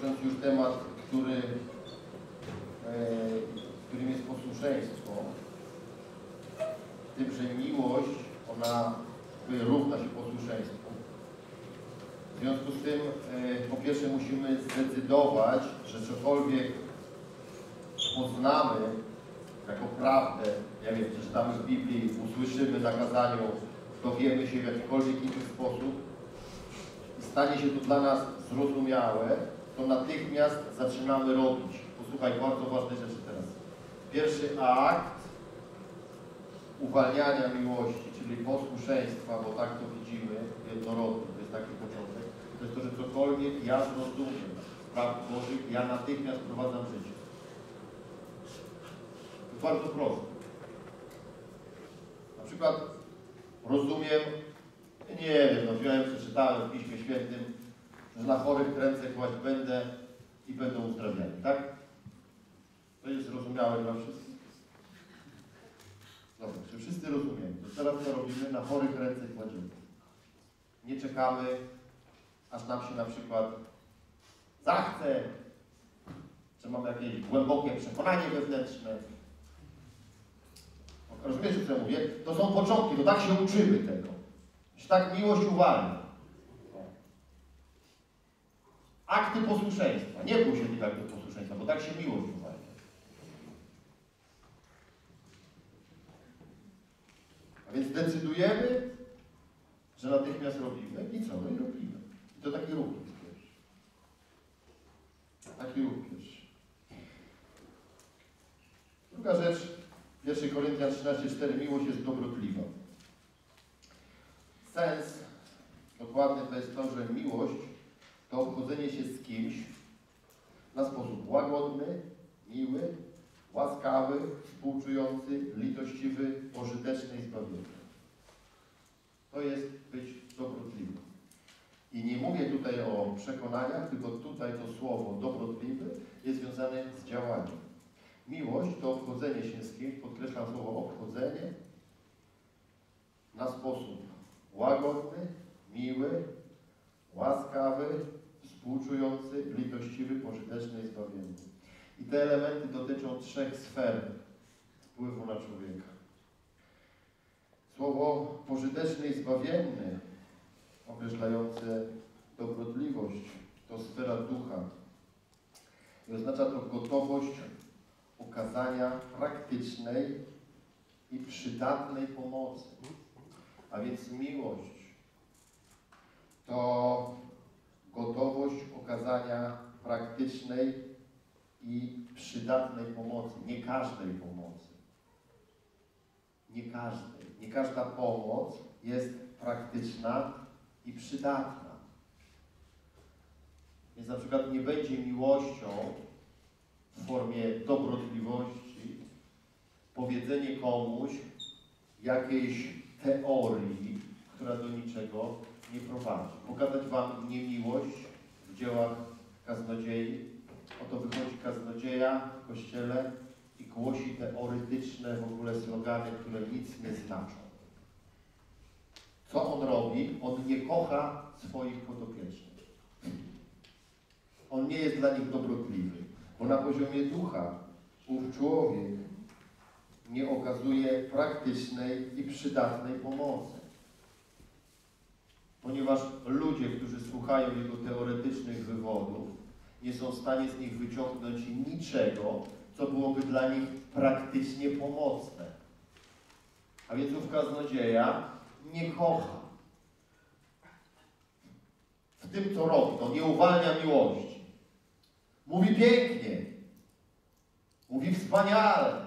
kończąc już temat, którym jest posłuszeństwo, tym, że miłość, ona równa się posłuszeństwu. W związku z tym, po pierwsze musimy zdecydować, że cokolwiek poznamy jako prawdę, ja wiem, przeczytamy z Biblii, usłyszymy na kazaniu, dowiemy się w jakikolwiek inny sposób i stanie się to dla nas zrozumiałe, to natychmiast zaczynamy robić. Posłuchaj, bardzo ważne rzeczy teraz. Pierwszy akt uwalniania miłości, czyli posłuszeństwa, bo tak to widzimy jednorodnie, to jest taki początek, to jest to, że cokolwiek ja zrozumiem z praw Bożych, ja natychmiast prowadzam życie. To bardzo proste. Na przykład rozumiem, nie wiem, przeczytałem w Piśmie Świętym, że na chorych kręcę kłaść będę i będą uzdrawiani, tak? To jest zrozumiałe dla wszystkich. Dobra, czy wszyscy rozumiemy? To teraz co robimy? Na chorych ręce kładziemy. Nie czekamy, aż nam się na przykład zachce, czy mamy jakieś głębokie przekonanie wewnętrzne. Rozumiecie, co ja mówię? To są początki, to tak się uczymy tego. Że tak miłość uwalnia. Akty posłuszeństwa. Nie później akty posłuszeństwa, bo tak się miłość uwalnia. A więc decydujemy, że natychmiast robimy i co? No i robimy. I to taki ruch jest pierwszy. Taki ruch pierwszy. Druga rzecz, 1 Koryntian 13:4, miłość jest dobrotliwa. Sens dokładny to jest to, że miłość to obchodzenie się z kimś na sposób łagodny, miły, łaskawy, współczujący, litościwy, pożyteczny i sprawiedliwy. To jest być dobrotliwym. I nie mówię tutaj o przekonaniach, tylko tutaj to słowo dobrotliwy jest związane z działaniem. Miłość to obchodzenie się z kimś, podkreślam słowo obchodzenie, na sposób łagodny, miły, łaskawy, współczujący, litościwy, pożyteczny i sprawiedliwy. I te elementy dotyczą 3 sfer wpływu na człowieka. Słowo pożyteczny i zbawienny, określające dobrotliwość, to sfera ducha. I oznacza to gotowość okazania praktycznej i przydatnej pomocy. A więc miłość to gotowość okazania praktycznej i przydatnej pomocy, nie każdej pomocy. Nie każdej. Nie każda pomoc jest praktyczna i przydatna. Więc na przykład nie będzie miłością w formie dobrotliwości powiedzenie komuś jakiejś teorii, która do niczego nie prowadzi. Pokazać wam niemiłość w dziełach kaznodziei. Oto wychodzi kaznodzieja w kościele i głosi teoretyczne w ogóle slogany, które nic nie znaczą. Co on robi? On nie kocha swoich podopiecznych. On nie jest dla nich dobrotliwy, bo na poziomie ducha ów człowiek nie okazuje praktycznej i przydatnej pomocy. Ponieważ ludzie, którzy słuchają jego teoretycznych wywodów, nie są w stanie z nich wyciągnąć niczego, co byłoby dla nich praktycznie pomocne. A więc ów kaznodzieja nie kocha. W tym, co robi, to nie uwalnia miłości. Mówi pięknie, mówi wspaniale,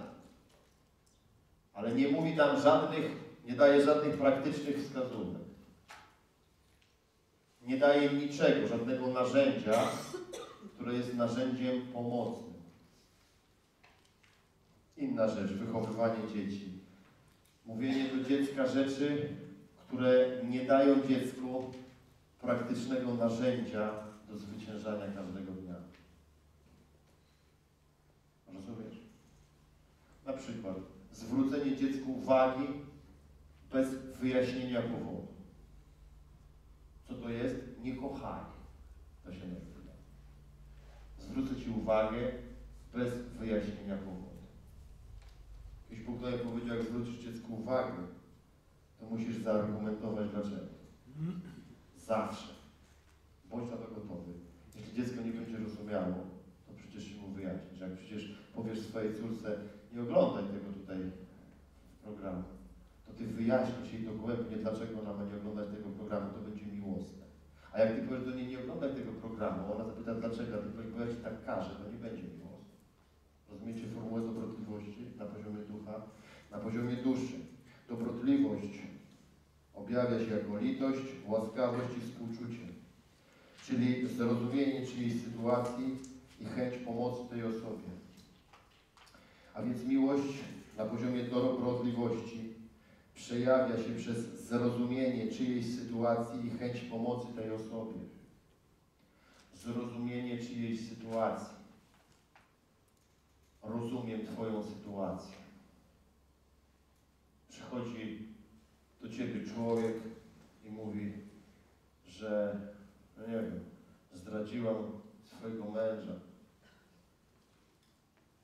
ale nie mówi tam żadnych, nie daje żadnych praktycznych wskazówek. Nie daje niczego, żadnego narzędzia, które jest narzędziem pomocnym. Inna rzecz, wychowywanie dzieci. Mówienie do dziecka rzeczy, które nie dają dziecku praktycznego narzędzia do zwyciężania każdego dnia. Rozumiesz? Na przykład zwrócenie dziecku uwagi bez wyjaśnienia powodu. Co to jest? Niekochanie. To się nie wyda. uwanie bez wyjaśnienia powodu. Jeśli Bóg tutaj powiedział, jak zwrócisz dziecku uwagę, to musisz zaargumentować dlaczego. Zawsze. Bądź na to gotowy. Jeśli dziecko nie będzie rozumiało, to przecież się mu wyjaśnisz. Jak przecież powiesz swojej córce, nie oglądaj tego tutaj programu, to ty wyjaśnisz jej dogłębnie, dlaczego ona ma nie oglądać tego programu, to będzie miłosne. A jak ty powiesz do niej, nie oglądaj tego programu, ona zapyta dlaczego, a ty powiesz, bo ja ci tak każę, to nie będzie miłosne. Rozumiecie formułę dobrotliwości na poziomie ducha, na poziomie duszy. Dobrotliwość objawia się jako litość, łaskawość i współczucie, czyli zrozumienie czyjejś sytuacji i chęć pomocy tej osobie. A więc miłość na poziomie dobrotliwości przejawia się przez zrozumienie czyjejś sytuacji i chęć pomocy tej osobie. Zrozumienie czyjejś sytuacji. Rozumiem twoją sytuację. Przychodzi do ciebie człowiek i mówi, że no nie wiem, zdradziłam swojego męża.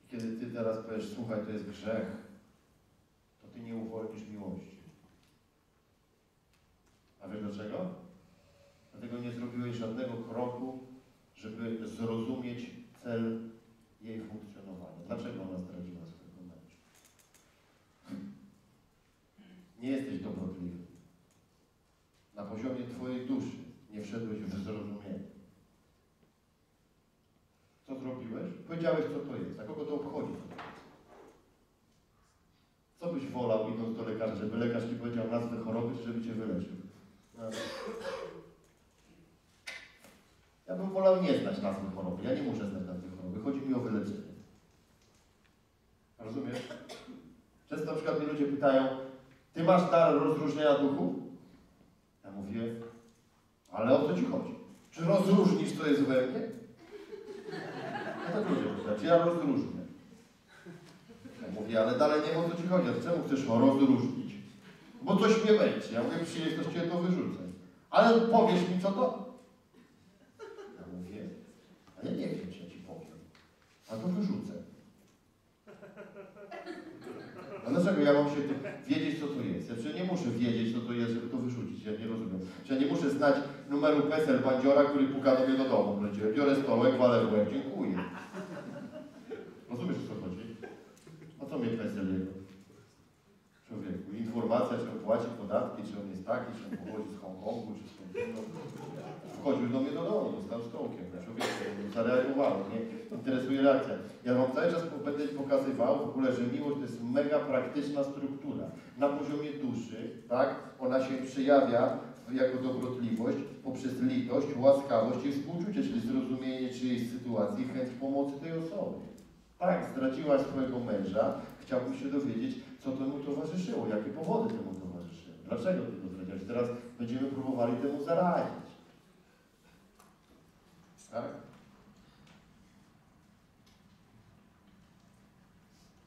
I kiedy ty teraz powiesz, słuchaj, to jest grzech, to ty nie uwolnisz miłości. A wiesz dlaczego? Dlatego nie zrobiłeś żadnego kroku, żeby zrozumieć cel jej funkcjonowania. Dlaczego ona zdradziła swojego męża? Nie jesteś dobrotliwy. Na poziomie twojej duszy nie wszedłeś w zrozumienie. Co zrobiłeś? Powiedziałeś, co to jest. A kogo to obchodzi? Co byś wolał, idąc do lekarza, żeby lekarz ci powiedział nazwę choroby, żeby cię wyleczył? Ja bym wolał nie znać nazwy choroby. Ja nie muszę znać nazwy choroby. Chodzi mi o wyleczenie. Rozumiesz? Często na przykład mnie ludzie pytają, ty masz dar rozróżnienia duchów? Ja mówię, ale o co ci chodzi? Czy rozróżnisz, co jest we mnie? No tak ludzie pytają, czy ja rozróżnię? Ja mówię, ale dalej nie wiem, o co ci chodzi, a czemu chcesz rozróżnić? Bo coś mnie męczy. Ja mówię, przyjedź, ktoś cię to wyrzucę. Ale powiesz mi, co to? Ja mówię, ale nie wiem, czy ja ci powiem. A to wyrzucę. A dlaczego ja mam się wiedzieć, co to jest? Ja przecież nie muszę wiedzieć, co to jest, żeby to wyrzucić. Ja nie rozumiem. Ja nie muszę znać numeru PESEL bandziora, który puka do mnie do domu. Biorę stołek, walę w łeb. Dziękuję. Rozumiesz, o co chodzi? O co mnie PESEL jego? Człowieku. Informacja, czy on płaci podatki, czy on jest taki, czy on pochodzi z Hongkongu, czy skąd innego. Wchodził do mnie do domu, dostał stołkiem. Człowieku, zareagował. Nie interesuje reakcja. Ja wam cały czas będę pokazywał w ogóle, że miłość to jest mega praktyczna struktura. Na poziomie duszy, tak, ona się przejawia jako dobrotliwość poprzez litość, łaskawość i współczucie, czyli zrozumienie czyjejś sytuacji i chęć pomocy tej osobie. Tak, zdradziłaś swojego męża, chciałbym się dowiedzieć, co temu towarzyszyło, jakie powody temu towarzyszyły, dlaczego ty to zdradziłaś. Teraz będziemy próbowali temu zaradzić. Tak?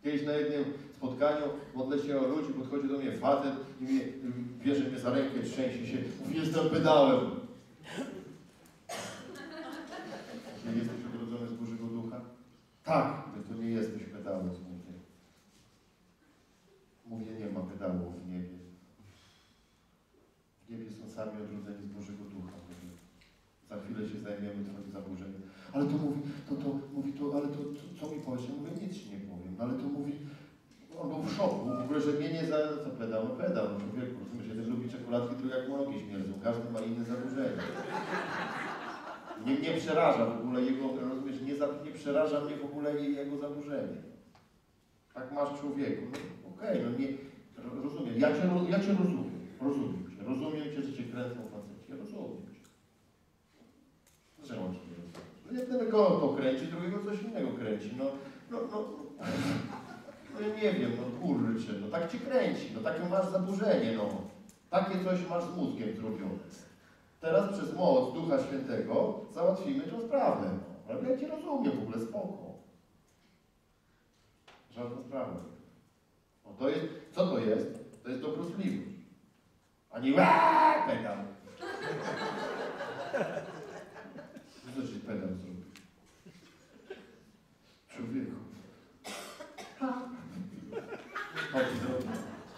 Kiedyś na jednym spotkaniu modlę się o ludzi, podchodzi do mnie facet i mnie, bierze mnie za rękę, trzęsie się, mówi, jestem pedałem. Czy jesteś ogrodzony z Bożego Ducha? Tak, ty to nie jesteś pedałem, mówię. Mówię, nie ma pedałów w niebie. W niebie są sami odrodzeni z Bożego Ducha. Mówię. Za chwilę się zajmiemy twoim zaburzeniem. Ale to mówi, ale to co mi powiesz? Ja mówię, nic ci nie powiem. Ale to mówi, on był w szoku, w ogóle, że mnie nie za... Co pedał? No pedał, człowieku, rozumiesz, jeden lubi czekoladki, drugi jak mu nogi śmierdzą. Każdy ma inne zaburzenie. Nie przeraża w ogóle jego, rozumiesz, nie przeraża mnie w ogóle jego zaburzenie. Tak masz człowieku. No, okej, no nie, rozumiem, ja cię rozumiem, rozumiem cię, że cię kręcą faceci, rozumiem cię. Czemu ci nie rozumiesz? No jednego to kręci, drugiego coś innego kręci. No ja nie wiem, no kurczę, no tak cię kręci, no takie masz zaburzenie, no. Takie coś masz z mózgiem zrobione. Teraz przez moc Ducha Świętego załatwimy tę sprawę. No. Ale ja cię rozumiem w ogóle, spoko. Żadna sprawa. No to jest, co to jest? To jest dobrotliwość. A nie pedał. Co ci pedał zrobił?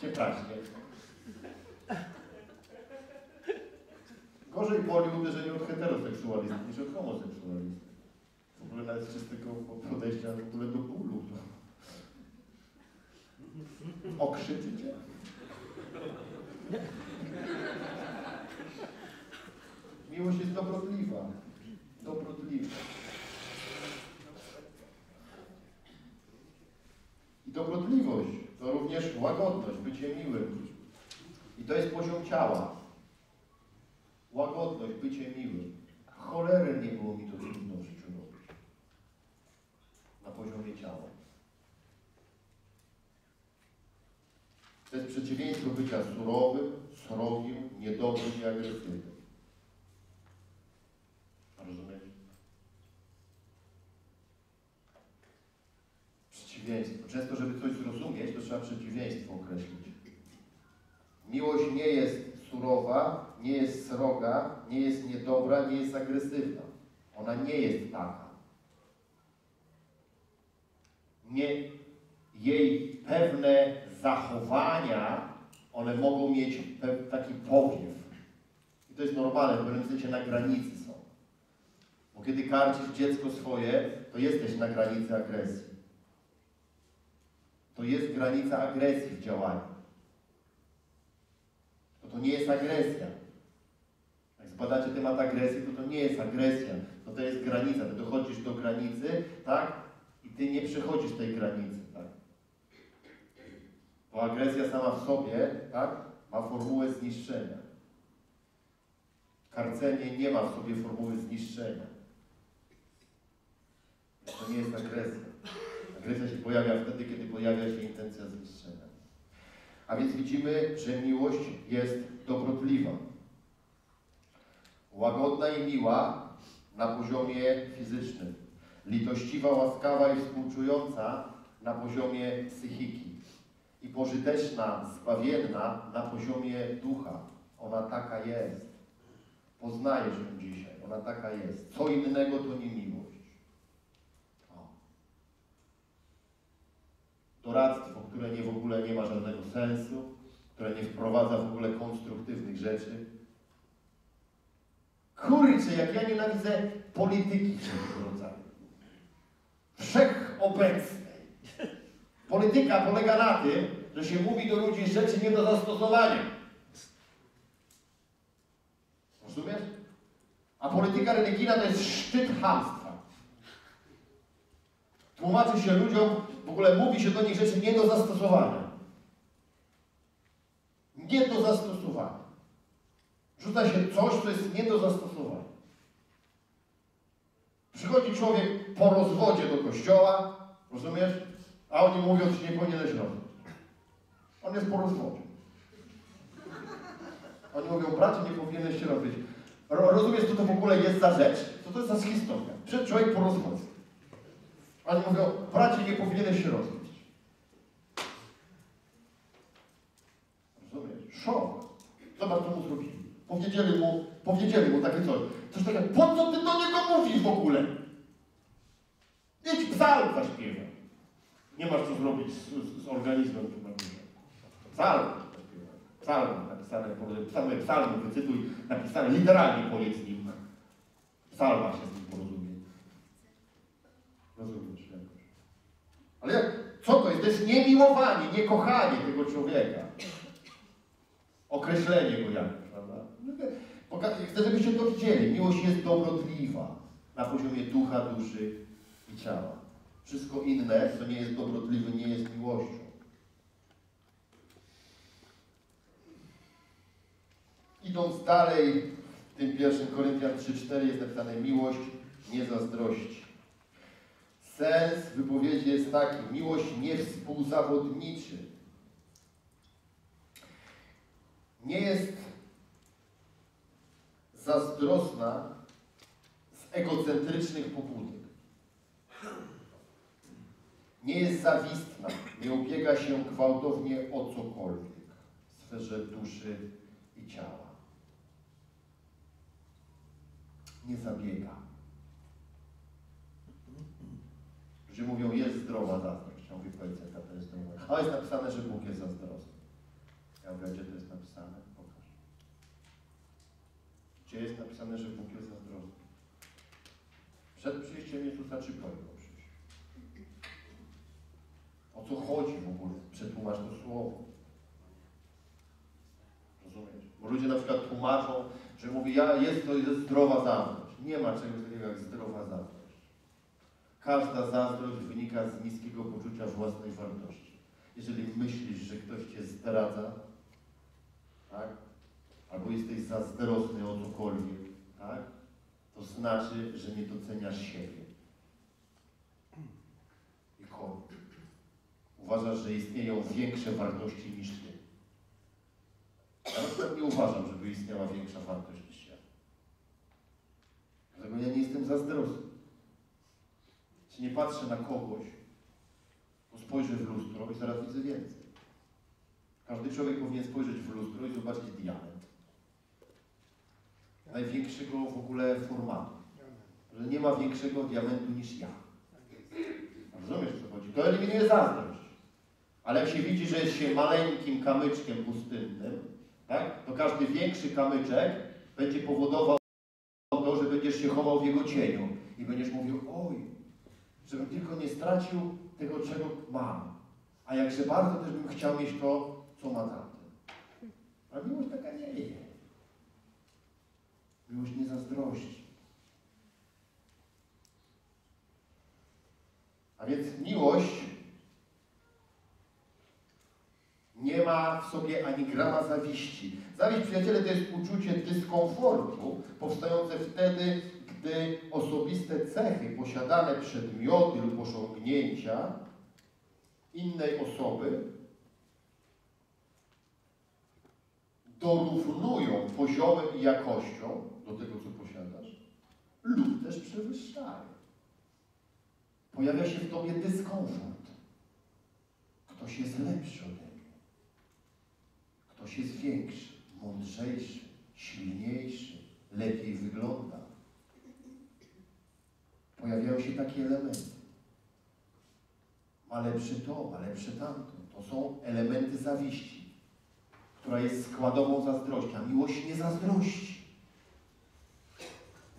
Ciekawie. Gorzej boli uderzenie od heteroseksualistów niż od homoseksualistów. W ogóle nawet z czystego podejścia w ogóle do bólu. Okrzyczycie? Miłość jest dobrotliwa. Dobrotliwa. I dobrotliwość to również łagodność, bycie miłym. I to jest poziom ciała. Łagodność, bycie miłym. Cholery nie było mi to trudno w życiu robić. Na poziomie ciała. To jest przeciwieństwo bycia surowym, srogim, niedobrym i agresywnym. Rozumiecie? Przeciwieństwo. Często, żeby coś zrozumieć, to trzeba przeciwieństwo określić. Miłość nie jest surowa, nie jest sroga, nie jest niedobra, nie jest agresywna. Ona nie jest taka. Jej pewne zachowania, one mogą mieć taki powiew. I to jest normalne, w pewnym sensie na granicy są. Bo kiedy karcisz dziecko swoje, to jesteś na granicy agresji. To jest granica agresji w działaniu. To nie jest agresja. Jak zbadacie temat agresji, to nie jest agresja. To jest granica. Ty dochodzisz do granicy, tak? I ty nie przechodzisz tej granicy, tak? Bo agresja sama w sobie, tak? Ma formułę zniszczenia. Karcenie nie ma w sobie formuły zniszczenia. To nie jest agresja. Agresja się pojawia wtedy, kiedy pojawia się intencja zniszczenia. A więc widzimy, że miłość jest dobrotliwa. Łagodna i miła na poziomie fizycznym. Litościwa, łaskawa i współczująca na poziomie psychiki. I pożyteczna, zbawienna na poziomie ducha. Ona taka jest. Poznajesz ją dzisiaj. Ona taka jest. Co innego to nie miłość. Doradztwo, które w ogóle nie ma żadnego sensu, które nie wprowadza w ogóle konstruktywnych rzeczy. Kurczę, jak ja nienawidzę polityki wszelkiego rodzaju. Wszechobecnej. Polityka polega na tym, że się mówi do ludzi rzeczy nie do zastosowania. Rozumiesz? A polityka religijna to jest szczyt chamstwa. Tłumaczy się ludziom, w ogóle mówi się do nich rzeczy nie do zastosowania. Nie do zastosowania. Rzuca się coś, co jest nie do zastosowania. Przychodzi człowiek po rozwodzie do kościoła, rozumiesz? A oni mówią, że nie powinieneś robić. On jest po rozwodzie. Oni mówią, bracie, nie powinieneś się robić. Rozumiesz, co to w ogóle jest za rzecz? Co to jest za historia? Przed człowiek po rozwodzie. Oni mówią, bracie, nie powinieneś się rozwijać. Rozumiesz? Szok. Zobacz, co mu zrobili. Powiedzieli mu takie coś. Coś takiego, po co ty do niego mówisz w ogóle? Idź psalm zaśpiewa. Nie masz co zrobić z organizmem. Psalm napisane, same psalmy wycytuj, napisane literalnie powiedz nim. Psalma się z nim porozumie. Rozumiesz jakoś. Ale co to jest? To jest niemiłowanie, niekochanie tego człowieka. Określenie go jakoś, prawda? Chcę, żebyście to widzieli. Miłość jest dobrotliwa na poziomie ducha, duszy i ciała. Wszystko inne, co nie jest dobrotliwe, nie jest miłością. Idąc dalej, w tym pierwszym Koryntian 3:4 jest napisane miłość nie zazdrości. Sens wypowiedzi jest taki, miłość nie współzawodniczy. Nie jest zazdrosna z egocentrycznych pobudek. Nie jest zawistna, nie ubiega się gwałtownie o cokolwiek w sferze duszy i ciała. Nie zabiega. Ludzie mówią, jest zdrowa zazdrość. Zresztą mówi policja, to jest to. O, jest napisane, że Bóg jest zazdrosny. Ja mówię, gdzie to jest napisane? Pokaż. Gdzie jest napisane, że Bóg jest zazdrosny? Przed przyjściem Jezusa czy po jego przyjściu? O co chodzi w ogóle? Przetłumacz to słowo. Rozumiesz? Bo ludzie na przykład tłumaczą, że mówi, ja jest to jest zdrowa zazdrość. Nie ma czegoś takiego jak zdrowa zazdrość. Każda zazdrość wynika z niskiego poczucia własnej wartości. Jeżeli myślisz, że ktoś cię zdradza, tak? Albo jesteś zazdrosny o cokolwiek, tak? To znaczy, że nie doceniasz siebie. I kogo? Uważasz, że istnieją większe wartości niż ty. Ja na przykład nie uważam, żeby istniała większa wartość niż ja. Dlatego ja nie jestem zazdrosny. Czy nie patrzę na kogoś, bo spojrzę w lustro i zaraz widzę więcej. Każdy człowiek powinien spojrzeć w lustro i zobaczyć diament. Największego w ogóle formatu. Że nie ma większego diamentu niż ja. Rozumiesz, co chodzi? To eliminuje zazdrość. Ale jak się widzi, że jest się maleńkim kamyczkiem pustynnym, tak? To każdy większy kamyczek będzie powodował to, że będziesz się chował w jego cieniu. I będziesz mówił, oj, żebym tylko nie stracił tego, czego mam. A jakże bardzo też bym chciał mieć to, co ma tamten. A miłość taka nie jest. Miłość nie zazdrości. A więc miłość nie ma w sobie ani grama zawiści. Zawiść, przyjaciele, to jest uczucie dyskomfortu powstające wtedy, gdy osobiste cechy, posiadane przedmioty lub osiągnięcia innej osoby dorównują poziomem i jakością do tego, co posiadasz, lub też przewyższają. Pojawia się w tobie dyskomfort. Ktoś jest lepszy ode mnie. Ktoś jest większy, mądrzejszy, silniejszy, lepiej wygląda. Pojawiają się takie elementy. Ma lepsze to, ma lepsze tamto. To są elementy zawiści, która jest składową zazdrości. A miłość nie zazdrości.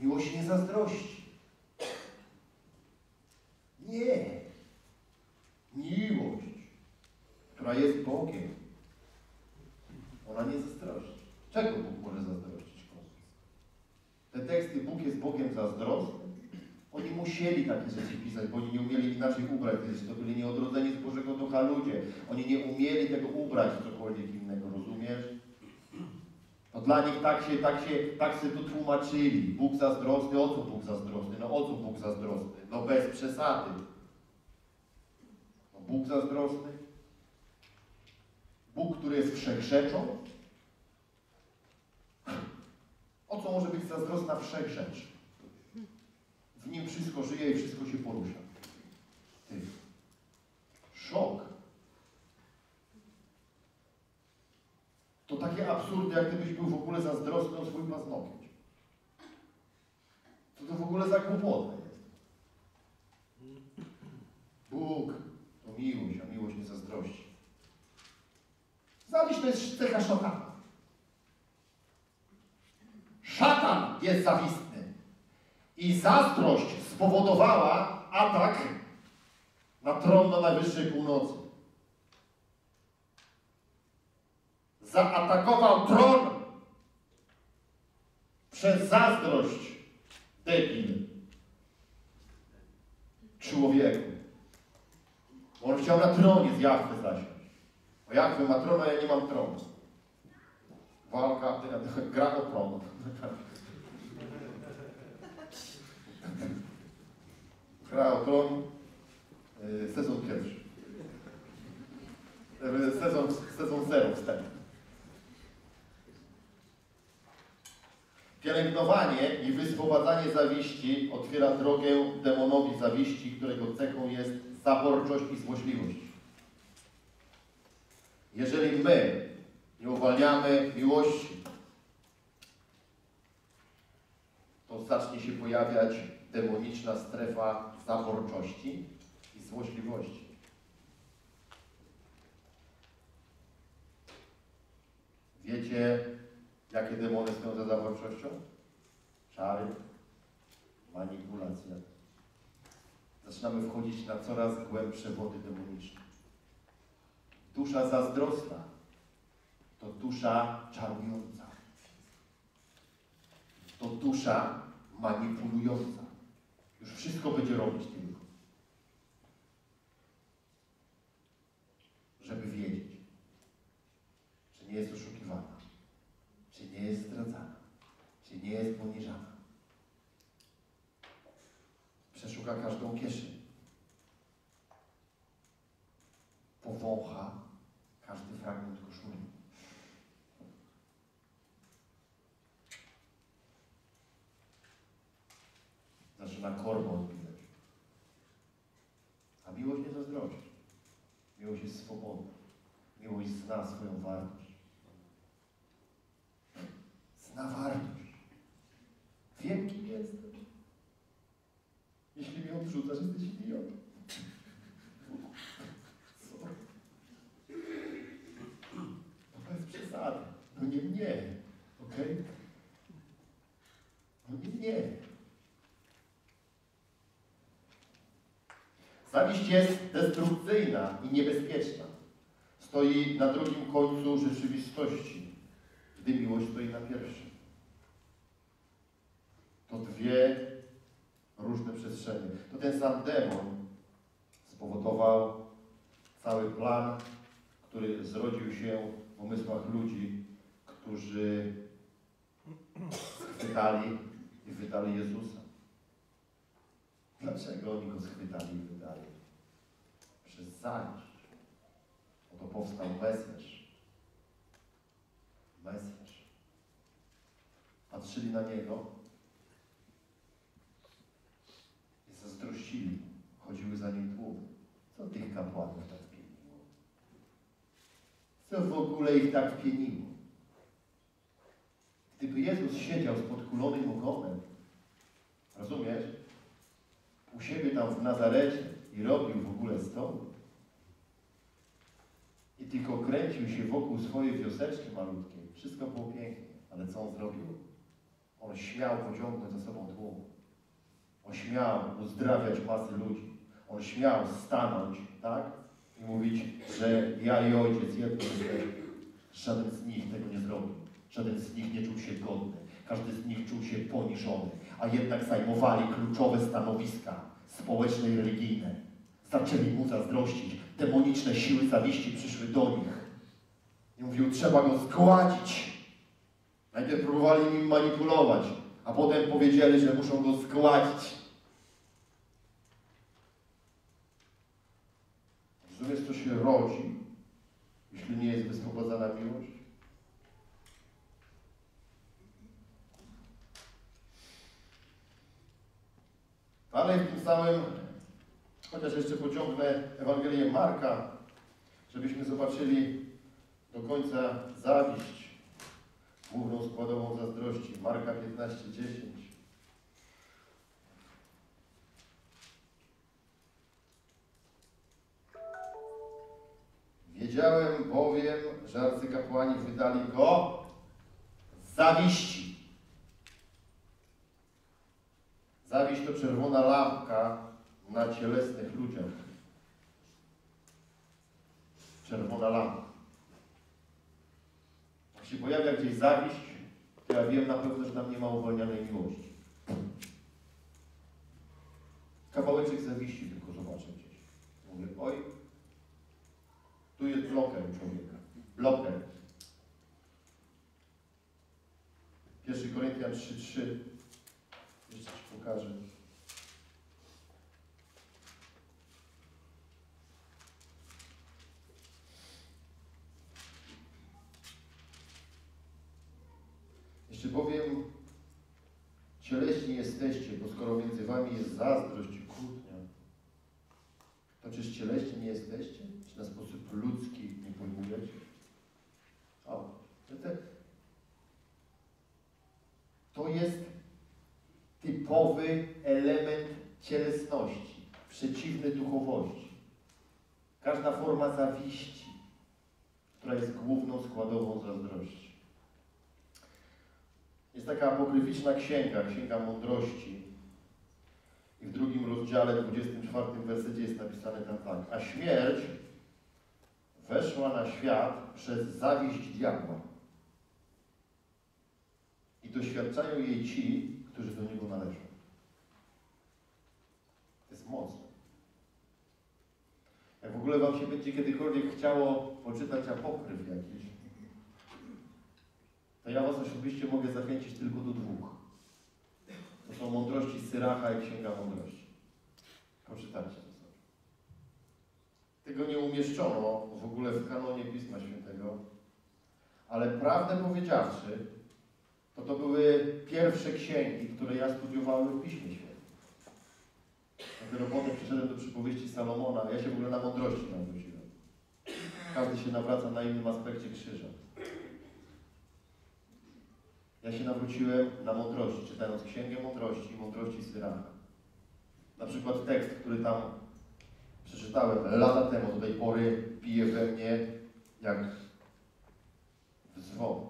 Miłość nie zazdrości. Nie. Miłość, która jest Bogiem, ona nie zazdrości. Czego Bóg może zazdrościć? Te teksty Bóg jest Bogiem zazdrosny. Oni musieli takie rzeczy pisać, bo oni nie umieli inaczej ubrać te rzeczy. To byli nieodrodzeni z Bożego Ducha ludzie. Oni nie umieli tego ubrać w cokolwiek innego, rozumiesz? To dla nich tak się to tłumaczyli. Bóg zazdrosny, o co Bóg zazdrosny? No o co Bóg zazdrosny? No bez przesady. No Bóg zazdrosny? Bóg, który jest wszechrzeczący? O co może być zazdrosna wszechrzeczy? W nim wszystko żyje i wszystko się porusza. Ty. Szok. To takie absurdy, jak gdybyś był w ogóle zazdrosny o swój paznokieć. To w ogóle za głupotne jest. Bóg to miłość, a miłość nie zazdrości. Zawiść to jest cecha szatana. Szatan jest zawistny. I zazdrość spowodowała atak na tron na najwyższej północy. Zaatakował tron przez zazdrość, debil, człowieku. On chciał na tronie z Jahwe zasiąść. Bo Jahwe ma tron, a ja nie mam tronu. Walka, gra o tron. Gra o tron, sezon pierwszy. Sezon zero wstęp. Pielęgnowanie i wyswobadzanie zawiści otwiera drogę demonowi zawiści, którego cechą jest zaborczość i złośliwość. Jeżeli my nie uwalniamy miłości, to zacznie się pojawiać demoniczna strefa zaborczości i złośliwości. Wiecie, jakie demony stoją za zaborczością? Czary, manipulacja. Zaczynamy wchodzić na coraz głębsze wody demoniczne. Dusza zazdrosna to dusza czarująca. To dusza manipulująca. Już wszystko będzie robić tylko, żeby wiedzieć, czy nie jest oszukiwana, czy nie jest zdradzana, czy nie jest poniżana. Przeszuka każdą kieszeń. Powącha każdy fragment koszuli. Zaczyna korbę odbijać. A miłość nie zazdrości. Miłość jest swobodna. Miłość zna swoją wartość. Zna wartość. Wiem, kim jestem. Jeśli mnie odrzucasz, jesteś idiotą. Sorry. No bez przesady. No nie mnie. Okej? Okay? No nie mnie. Zawiść jest destrukcyjna i niebezpieczna. Stoi na drugim końcu rzeczywistości, gdy miłość stoi na pierwszym. To dwie różne przestrzenie. To ten sam demon spowodował cały plan, który zrodził się w umysłach ludzi, którzy schwytali i wydali Jezusa. Dlaczego oni go schwytali i wydali? Przez zazdrość. Oto powstał Mesjasz. Mesjasz. Patrzyli na niego i zazdrościli. Chodziły za nim tłumy. Co tych kapłanów tak pieniło? Co w ogóle ich tak pieniło? Gdyby Jezus siedział z podkulonym ogonem, rozumiesz? U siebie tam w Nazarecie i robił w ogóle stoły. I tylko kręcił się wokół swojej wioseczki malutkiej. Wszystko było pięknie, ale co on zrobił? On śmiał pociągnąć za sobą tłum. On śmiał uzdrawiać masy ludzi. On śmiał stanąć, tak? I mówić, że ja i Ojciec jedno jesteśmy. Żaden z nich tego nie zrobił. Żaden z nich nie czuł się godny. Każdy z nich czuł się poniżony, a jednak zajmowali kluczowe stanowiska społeczne i religijne. Zaczęli mu zazdrościć. Demoniczne siły zawiści przyszły do nich. I mówił, trzeba go zgładzić. Najpierw próbowali nim manipulować, a potem powiedzieli, że muszą go zgładzić. Rozumiesz, co się rodzi, jeśli nie jest wysprowadzana miłość? Dalej w tym samym, chociaż jeszcze pociągnę Ewangelię Marka, żebyśmy zobaczyli do końca zawiść, główną składową zazdrości. Marka 15:10. Wiedziałem bowiem, że arcykapłani wydali go z zawiści. Zawiść to czerwona lampka na cielesnych ludziach. Czerwona lampka. Jak się pojawia gdzieś zawiść, to ja wiem na pewno, że tam nie ma uwolnionej miłości. Kawałeczek zawiści tylko zobaczę gdzieś. Mówię, oj, tu jest bloker człowieka. Bloker. 1 Koryntian 3:3. Jeszcze ci pokażę. Jeszcze bowiem cieleśni jesteście, bo skoro między wami jest zazdrość i kłótnia, to czyż cieleśni nie jesteście? Czy na sposób ludzki nie pojmujecie? O, to jest typowy element cielesności, przeciwny duchowości. Każda forma zawiści, która jest główną składową zazdrości. Jest taka apokryficzna księga, Księga Mądrości. I w drugim rozdziale, 24 wersecie jest napisane tam tak. A śmierć weszła na świat przez zawiść diabła. I doświadczają jej ci, którzy do niego należą. To jest mocne. Jak w ogóle wam się będzie kiedykolwiek chciało poczytać apokryf jakiś, to ja was osobiście mogę zachęcić tylko do dwóch. To są Mądrości Syracha i Księga Mądrości. Poczytajcie to sobie. Tego nie umieszczono w ogóle w kanonie Pisma Świętego, ale prawdę powiedziawszy, to były pierwsze księgi, które ja studiowałem w Piśmie Świętym. Dopiero potem przyszedłem do przypowieści Salomona, ja się w ogóle na mądrości nawróciłem. Każdy się nawraca na innym aspekcie krzyża. Ja się nawróciłem na mądrości, czytając Księgę Mądrości i Mądrości Syracha. Na przykład tekst, który tam przeczytałem lata temu, do tej pory pije we mnie jak w dzwon.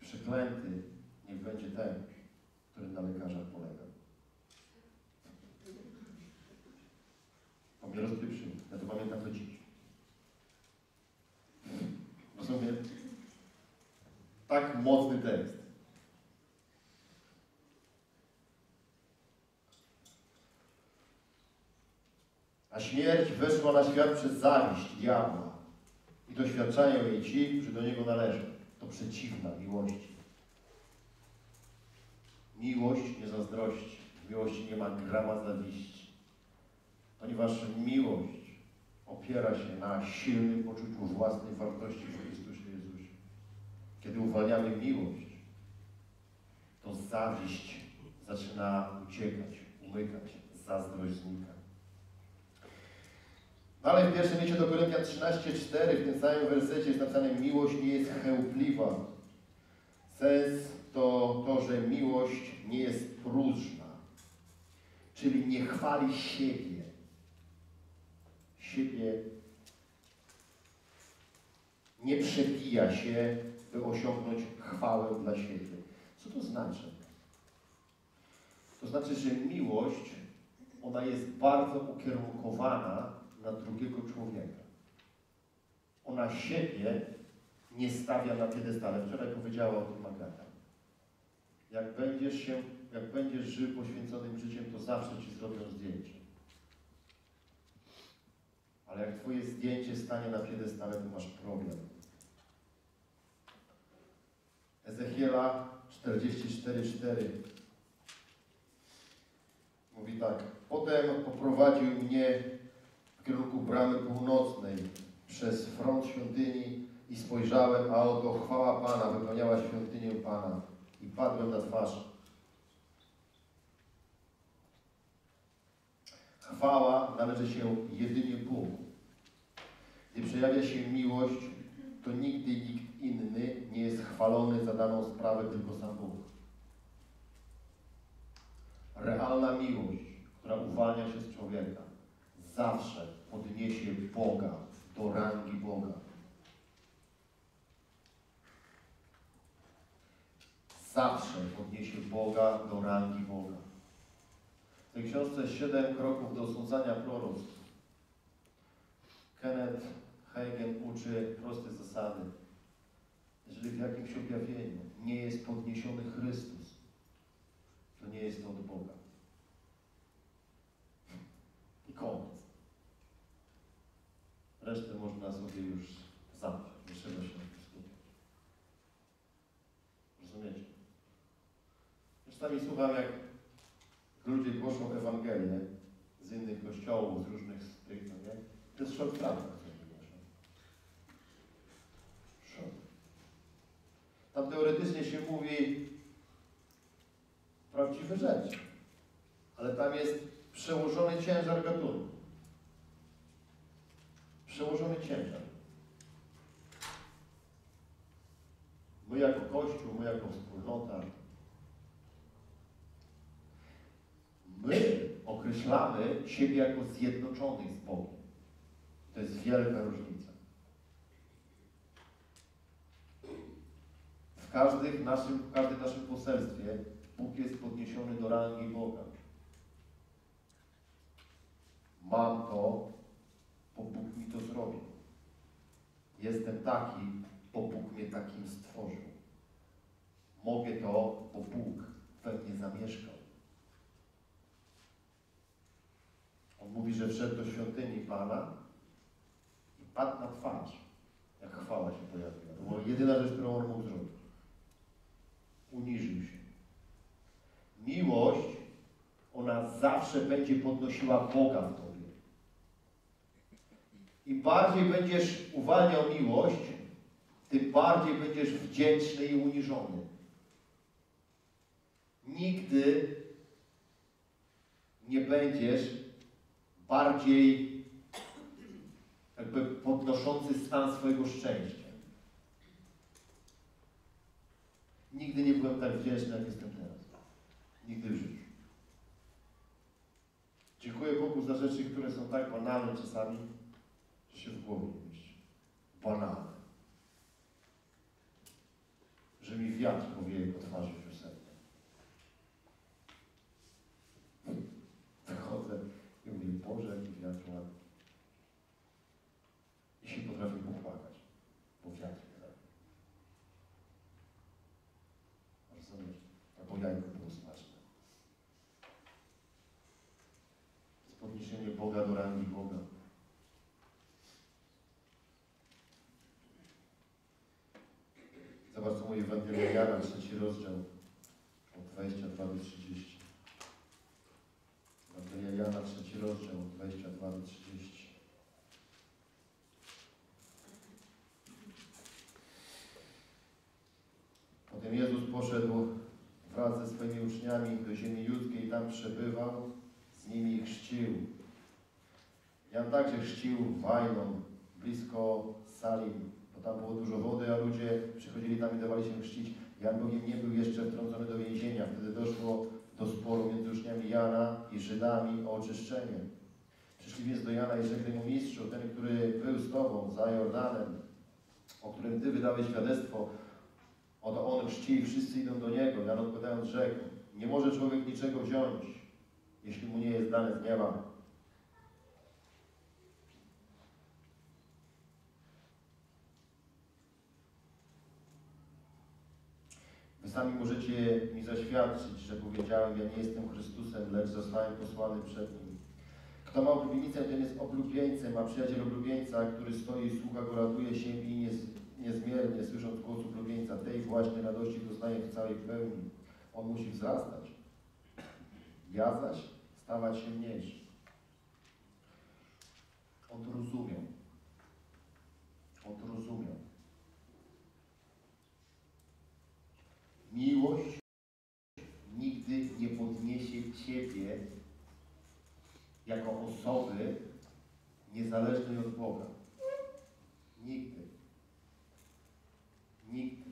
Przeklęty niech będzie ten, który na lekarzach polega. To mnie rozpieprzyło. Ja to pamiętam do dziś. Rozumiem? Tak mocny tekst. A śmierć weszła na świat przez zawiść diabła i doświadczają jej ci, którzy do niego należą. To przeciwna miłości. Miłość nie zazdrości. W miłości nie ma grama zawiści. Ponieważ miłość opiera się na silnym poczuciu własnej wartości w Chrystusie Jezusie. Kiedy uwalniamy miłość, to zawiść zaczyna uciekać, umykać, zazdrość znika. Dalej w pierwszym liście do Koryntian 13:4 w tym samym wersecie jest napisane: miłość nie jest chełpliwa. Sens to to, że miłość nie jest próżna, czyli nie chwali siebie, nie przebija się, by osiągnąć chwałę dla siebie. Co to znaczy? To znaczy, że miłość, ona jest bardzo ukierunkowana na drugiego człowieka. Ona siebie nie stawia na piedestale. Wczoraj powiedziała o tym Agata. Jak będziesz żył poświęconym życiem, to zawsze ci zrobią zdjęcie. Ale jak twoje zdjęcie stanie na piedestale, to masz problem. Ezechiela 44:4 mówi tak. Potem poprowadził mnie w kierunku bramy północnej przez front świątyni i spojrzałem, a oto chwała Pana wypełniała świątynię Pana i padłem na twarz. Chwała należy się jedynie Bogu. Gdy przejawia się miłość, to nigdy nikt inny nie jest chwalony za daną sprawę, tylko sam Bóg. Realna miłość, która uwalnia się z człowieka, zawsze podniesie Boga do rangi Boga. Zawsze podniesie Boga do rangi Boga. W tej książce 7 kroków do osądzania proroctw Kenneth Hagin uczy proste zasady. Jeżeli w jakimś objawieniu nie jest podniesiony Chrystus, to nie jest to od Boga. I koniec. Resztę można sobie już zabrać. Nie trzeba się skupiać. Rozumiecie? Czasami słucham, jak ludzie głoszą Ewangelię z innych kościołów, z różnych tych, no nie? To jest szok prawda, którzy głoszą. Szok. Tam teoretycznie się mówi prawdziwe rzeczy, ale tam jest przełożony ciężar gatunku. Przełożony ciężar. My jako Kościół, my jako wspólnota, my określamy siebie jako zjednoczonych z Bogiem. To jest wielka różnica. W każdym naszym poselstwie Bóg jest podniesiony do rangi Boga. Mam to, bo Bóg mi to zrobił. Jestem taki, bo Bóg mnie takim stworzył. Mogę to, bo Bóg we mnie zamieszkał. On mówi, że wszedł do świątyni Pana i padł na twarz, jak chwała się pojawiła. To była jedyna rzecz, którą on mógł zrobić. Uniżył się. Miłość, ona zawsze będzie podnosiła Boga w Tobie. Im bardziej będziesz uwalniał miłość, tym bardziej będziesz wdzięczny i uniżony. Nigdy nie będziesz bardziej jakby podnoszący stan swojego szczęścia. Nigdy nie byłem tak wdzięczny, jak jestem teraz. Nigdy w życiu. Dziękuję Bogu za rzeczy, które są tak banalne czasami, że się w głowie nie mieści. Banalne. Że mi wiatr powieje po twarzy piosenkę. Wychodzę i mówię, Boże, jaki wiatr ładny. I się potrafię popłakać, bo wiatr nie da. Rozumiesz? Albo jajko było smaczne. Jest podniesienie Boga do rangi Boga. Zobacz, co mówi Ewangelia Jana, 3 rozdział, od 22 do 30. Ewangelia Jana, 3 rozdział, od 22 do 30. Potem Jezus poszedł wraz ze swoimi uczniami do ziemi judzkiej, tam przebywał, z nimi ich chrzcił. Jan także chrzcił wajną, blisko Salim. Tam było dużo wody, a ludzie przychodzili tam i dawali się chrzcić. Jan bowiem nie był jeszcze wtrącony do więzienia. Wtedy doszło do sporu między uczniami Jana i Żydami o oczyszczenie. Przyszli więc do Jana i rzekli mu: Mistrzu, ten, który był z Tobą za Jordanem, o którym Ty wydałeś świadectwo, oto on chrzci i wszyscy idą do niego. Jan odpowiadając rzekł: Nie może człowiek niczego wziąć, jeśli mu nie jest dane z nieba. Wy sami możecie mi zaświadczyć, że powiedziałem, ja nie jestem Chrystusem, lecz zostałem posłany przed Nim. Kto ma oblubienicę, ten jest oblubieńcem, a przyjaciel oblubieńca, który stoi i słucha go, raduje się i niezmiernie, słysząc głos oblubieńca, tej właśnie radości doznaje w całej pełni. On musi wzrastać, ja zaś stawać się mniejszy. On to rozumiał. On to rozumiał. Miłość nigdy nie podniesie Ciebie jako osoby niezależnej od Boga. Nigdy. Nigdy.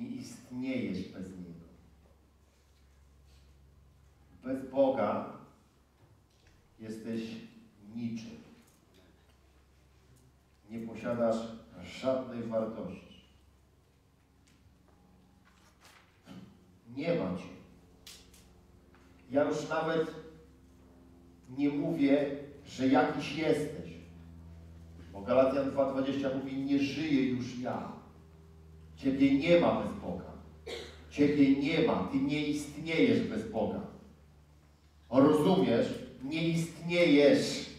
Nie istniejesz bez Niego. Bez Boga jesteś niczym. Nie posiadasz żadnej wartości. Nie ma Cię. Ja już nawet nie mówię, że jakiś jesteś. Bo Galatian 2,20 mówi, nie żyję już ja. Ciebie nie ma bez Boga. Ciebie nie ma. Ty nie istniejesz bez Boga. Rozumiesz? Nie istniejesz.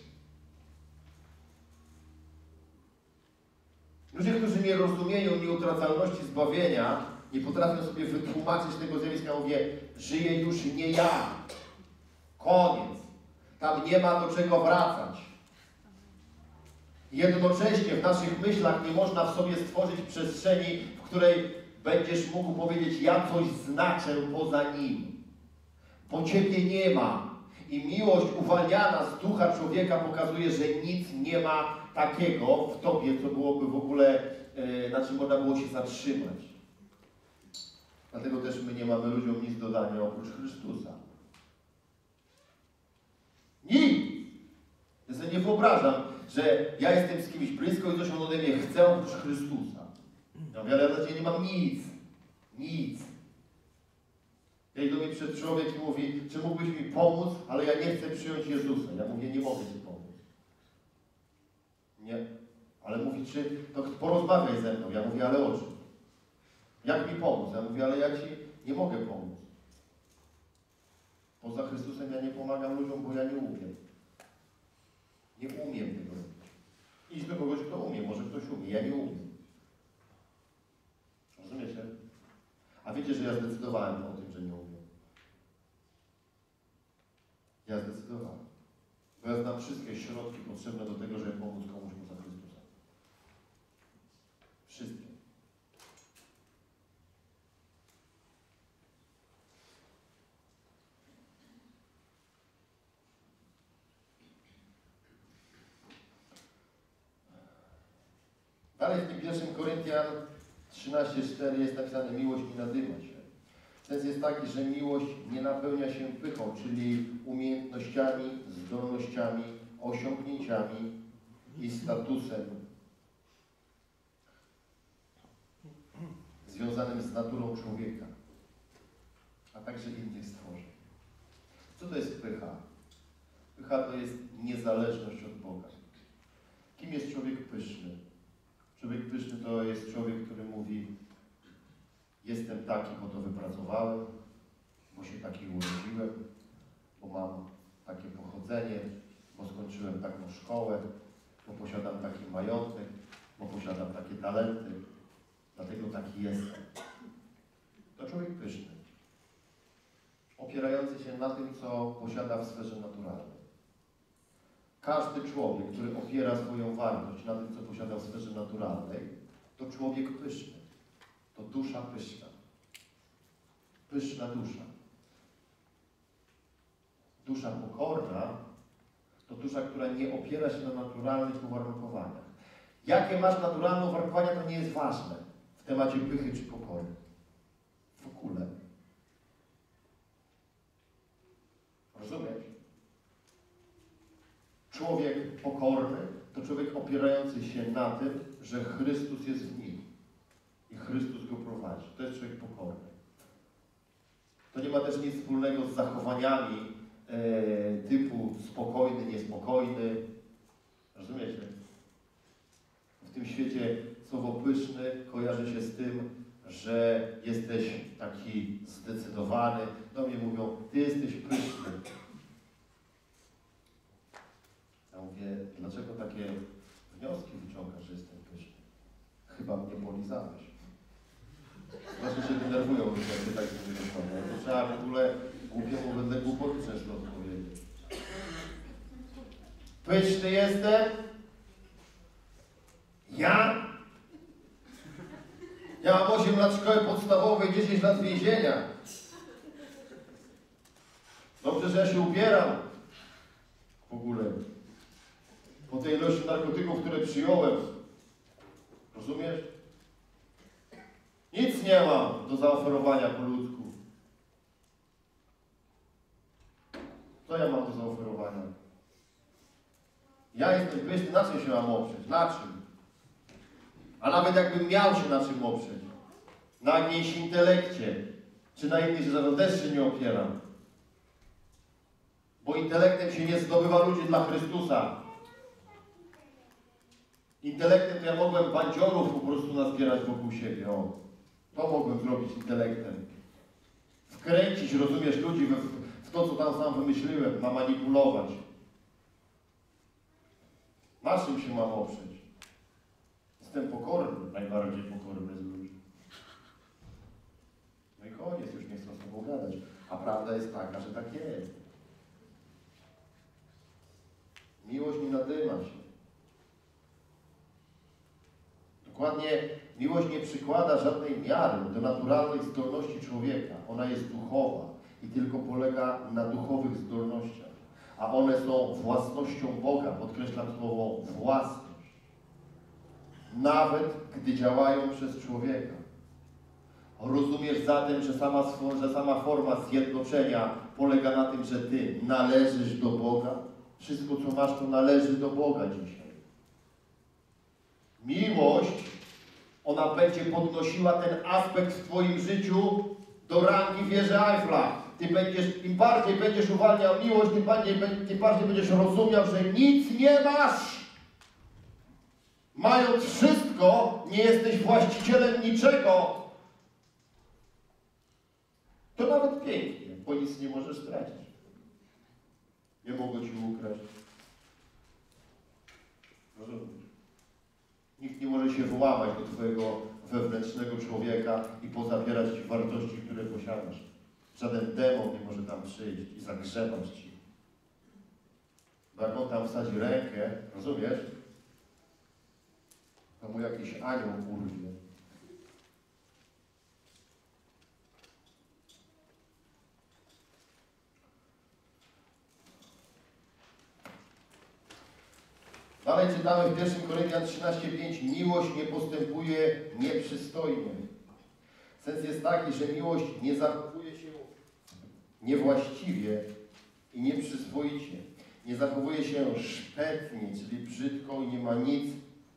Ludzie, którzy nie rozumieją nieutracalności zbawienia, nie potrafię sobie wytłumaczyć tego zjawiska. Mówię, żyję już nie ja. Koniec. Tam nie ma do czego wracać. Jednocześnie w naszych myślach nie można w sobie stworzyć przestrzeni, w której będziesz mógł powiedzieć, ja coś znaczę poza Nim. Bo Ciebie nie ma. I miłość uwalniana z ducha człowieka pokazuje, że nic nie ma takiego w Tobie, co byłoby w ogóle, na czym można było się zatrzymać. Dlatego też my nie mamy ludziom nic do dania oprócz Chrystusa. Nic! Ja sobie nie wyobrażam, że ja jestem z kimś blisko i coś on ode mnie chce oprócz Chrystusa. Ja mówię, ale ja nie mam nic. Nic. Jak do mnie przed człowiek i mówi, czy mógłbyś mi pomóc, ale ja nie chcę przyjąć Jezusa. Ja mówię, nie mogę ci pomóc. Nie. Ale mówi, czy to porozmawiaj ze mną. Ja mówię, ale o czym? Jak mi pomóc? Ja mówię, ale ja ci nie mogę pomóc. Poza Chrystusem ja nie pomagam ludziom, bo ja nie umiem. Nie umiem tego robić. Idź do kogoś, kto umie. Może ktoś umie. Ja nie umiem. Rozumiecie? A wiecie, że ja zdecydowałem o tym, że nie umiem. Ja zdecydowałem. Bo ja znam wszystkie środki potrzebne do tego, żeby pomóc komuś poza Chrystusem. Wszystkie. Dalej w 1 Koryntian 13:4 jest napisane, miłość nie nazywa się. Sens jest taki, że miłość nie napełnia się pychą, czyli umiejętnościami, zdolnościami, osiągnięciami i statusem związanym z naturą człowieka, a także innych stworzeń. Co to jest pycha? Pycha to jest niezależność od Boga. Kim jest człowiek pyszny? Człowiek pyszny to jest człowiek, który mówi, jestem taki, bo to wypracowałem, bo się taki urodziłem, bo mam takie pochodzenie, bo skończyłem taką szkołę, bo posiadam taki majątek, bo posiadam takie talenty, dlatego taki jestem. To człowiek pyszny, opierający się na tym, co posiada w sferze naturalnej. Każdy człowiek, który opiera swoją wartość na tym, co posiada w sferze naturalnej, to człowiek pyszny. To dusza pyszna. Pyszna dusza. Dusza pokorna to dusza, która nie opiera się na naturalnych uwarunkowaniach. Jakie masz naturalne uwarunkowania, to nie jest ważne w temacie pychy czy pokory. W ogóle. Rozumiesz? Człowiek pokorny to człowiek opierający się na tym, że Chrystus jest w nim i Chrystus go prowadzi. To jest człowiek pokorny. To nie ma też nic wspólnego z zachowaniami typu spokojny, niespokojny. Rozumiecie? W tym świecie słowo pyszny kojarzy się z tym, że jesteś taki zdecydowany. Do mnie mówią, ty jesteś pyszny. Ja mówię, dlaczego takie wnioski wyciągasz, że jestem pyszny? Chyba mnie polizałeś. Właśnie się denerwują, jak tak nie wyciągnę. To trzeba w ogóle głupiemu będę głupoty ciężko odpowiedzieć. Pyszny jestem? Ja? Ja mam 8 lat szkoły podstawowej, 10 lat więzienia. Dobrze, że ja się ubieram. W ogóle. Po tej ilości narkotyków, które przyjąłem. Rozumiesz? Nic nie mam do zaoferowania po ludzku. Co ja mam do zaoferowania? Ja jestem pyszny, na czym się mam oprzeć? Na czym? A nawet jakbym miał się na czym oprzeć? Na jakimś intelekcie. Czy na innych rzeczach? Też się nie opieram. Bo intelektem się nie zdobywa ludzi dla Chrystusa. Intelektem to ja mogłem bandziorów po prostu nazbierać wokół siebie, o. To mogłem zrobić intelektem. Wkręcić, rozumiesz, ludzi w to, co tam sam wymyśliłem, namanipulować. Na czym się mam oprzeć? Jestem pokorny, najbardziej pokorny z ludzi. No i koniec, już nie chcę z tobą gadać. A prawda jest taka, że tak jest. Miłość nie nadyma się. Dokładnie miłość nie przykłada żadnej miary do naturalnych zdolności człowieka. Ona jest duchowa i tylko polega na duchowych zdolnościach. A one są własnością Boga, podkreślam słowo własność. Nawet gdy działają przez człowieka. Rozumiesz zatem, że sama forma zjednoczenia polega na tym, że ty należysz do Boga. Wszystko, co masz, to należy do Boga dzisiaj. Miłość Ona będzie podnosiła ten aspekt w twoim życiu do rangi wieży Eiffla. Ty będziesz, im bardziej będziesz uwalniał miłość, tym bardziej będziesz rozumiał, że nic nie masz. Mając wszystko, nie jesteś właścicielem niczego. To nawet pięknie, bo nic nie możesz stracić. Nie mogą ci ukraść. Rozumiesz? Nikt nie może się włamać do twojego wewnętrznego człowieka i pozabierać ci wartości, które posiadasz. Żaden demon nie może tam przyjść i zagrzebać ci. Bo jak on tam wsadzi rękę, rozumiesz? To mu jakiś anioł urwie. Dalej czytamy w 1 Koryntian 13:5. Miłość nie postępuje nieprzystojnie. Sens jest taki, że miłość nie zachowuje się niewłaściwie i nieprzyzwoicie. Nie zachowuje się szpetnie, czyli brzydko i nie ma nic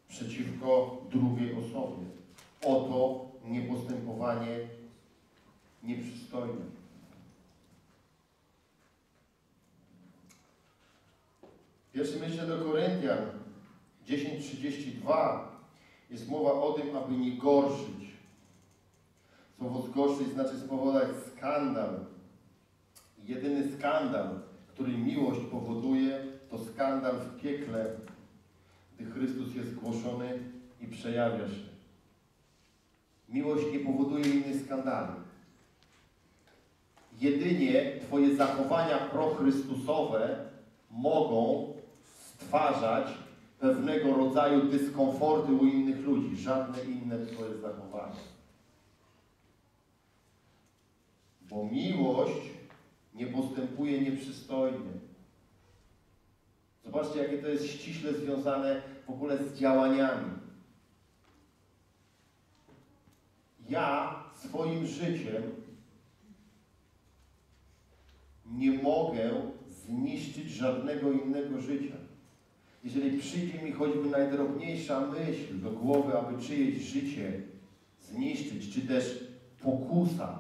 przeciwko drugiej osobie. Oto niepostępowanie nieprzystojne. Pierwszy liście do Koryntian 10:32 jest mowa o tym, aby nie gorszyć. Słowo zgorszyć znaczy spowodować skandal. Jedyny skandal, który miłość powoduje, to skandal w piekle, gdy Chrystus jest głoszony i przejawia się. Miłość nie powoduje innych skandali. Jedynie twoje zachowania prochrystusowe mogą stwarzać pewnego rodzaju dyskomforty u innych ludzi. Żadne inne twoje zachowanie. Bo miłość nie postępuje nieprzystojnie. Zobaczcie, jakie to jest ściśle związane w ogóle z działaniami. Ja swoim życiem nie mogę zniszczyć żadnego innego życia. Jeżeli przyjdzie mi choćby najdrobniejsza myśl do głowy, aby czyjeś życie zniszczyć, czy też pokusa,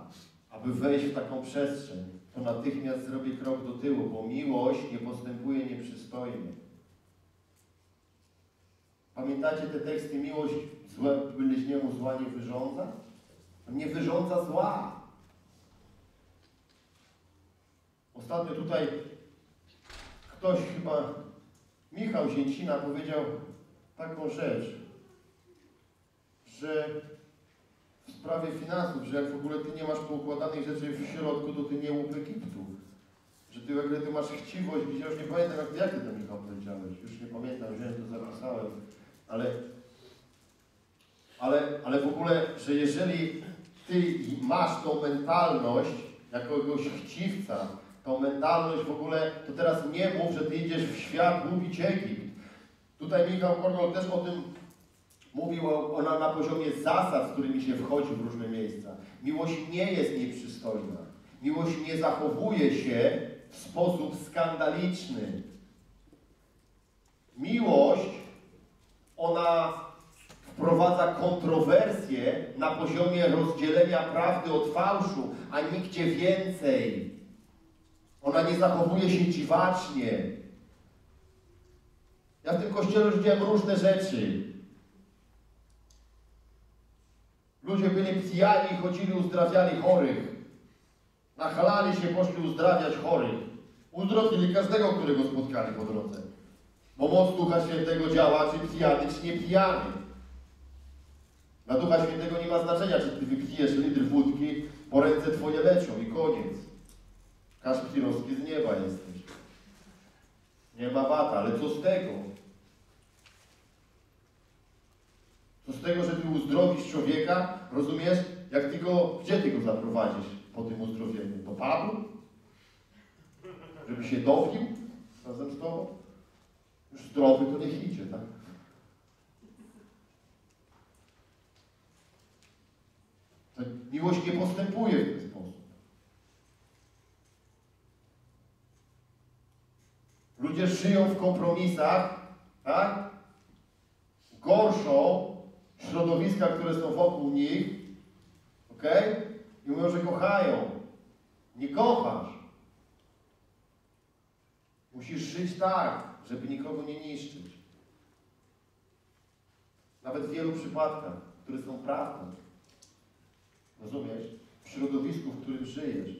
aby wejść w taką przestrzeń, to natychmiast zrobię krok do tyłu, bo miłość nie postępuje nieprzystojnie. Pamiętacie te teksty? Miłość bliźniemu zła nie wyrządza? Nie wyrządza zła. Ostatnio tutaj ktoś, chyba Michał Zięcina, powiedział taką rzecz, że w sprawie finansów, że jak w ogóle ty nie masz poukładanych rzeczy w środku, to ty nie łup Egiptu. Że ty w ogóle ty masz chciwość, ja już nie pamiętam, jak ty to, Michał, powiedziałeś, już nie pamiętam, że to zapisałem, ale w ogóle, że jeżeli ty masz tą mentalność jakiegoś chciwca, tą mentalność w ogóle, to teraz nie mów, że ty idziesz w świat łupić Egipt. Tutaj Michał Kornol też o tym mówił, ona na poziomie zasad, z którymi się wchodzi w różne miejsca. Miłość nie jest nieprzystojna. Miłość nie zachowuje się w sposób skandaliczny. Miłość, ona wprowadza kontrowersje na poziomie rozdzielenia prawdy od fałszu, a nigdzie więcej. Ona nie zachowuje się dziwacznie. Ja w tym kościele już widziałem różne rzeczy. Ludzie byli pijani, chodzili, uzdrawiali chorych. Nachalali się, poszli uzdrawiać chorych. Uzdrowili każdego, którego spotkali po drodze. Bo moc Ducha Świętego działa, czy pijany, czy nie pijany. Dla Ducha Świętego nie ma znaczenia, czy ty wypijesz litr wódki, bo ręce twoje leczą i koniec. Kaszpirowski z nieba jesteś. Nie ma bata, ale co z tego? Co z tego, że ty uzdrowisz człowieka, rozumiesz? Jak ty go, gdzie ty go zaprowadzisz po tym uzdrowieniu? Do pubu? Żeby się dowił razem z tobą? Już zdrowy to niech idzie, tak? Miłość nie postępuje w ten sposób. Ludzie żyją w kompromisach, tak? Gorszą środowiska, które są wokół nich, okej? I mówią, że kochają. Nie kochasz. Musisz żyć tak, żeby nikogo nie niszczyć. Nawet w wielu przypadkach, które są prawdą. Rozumiesz? W środowisku, w którym żyjesz,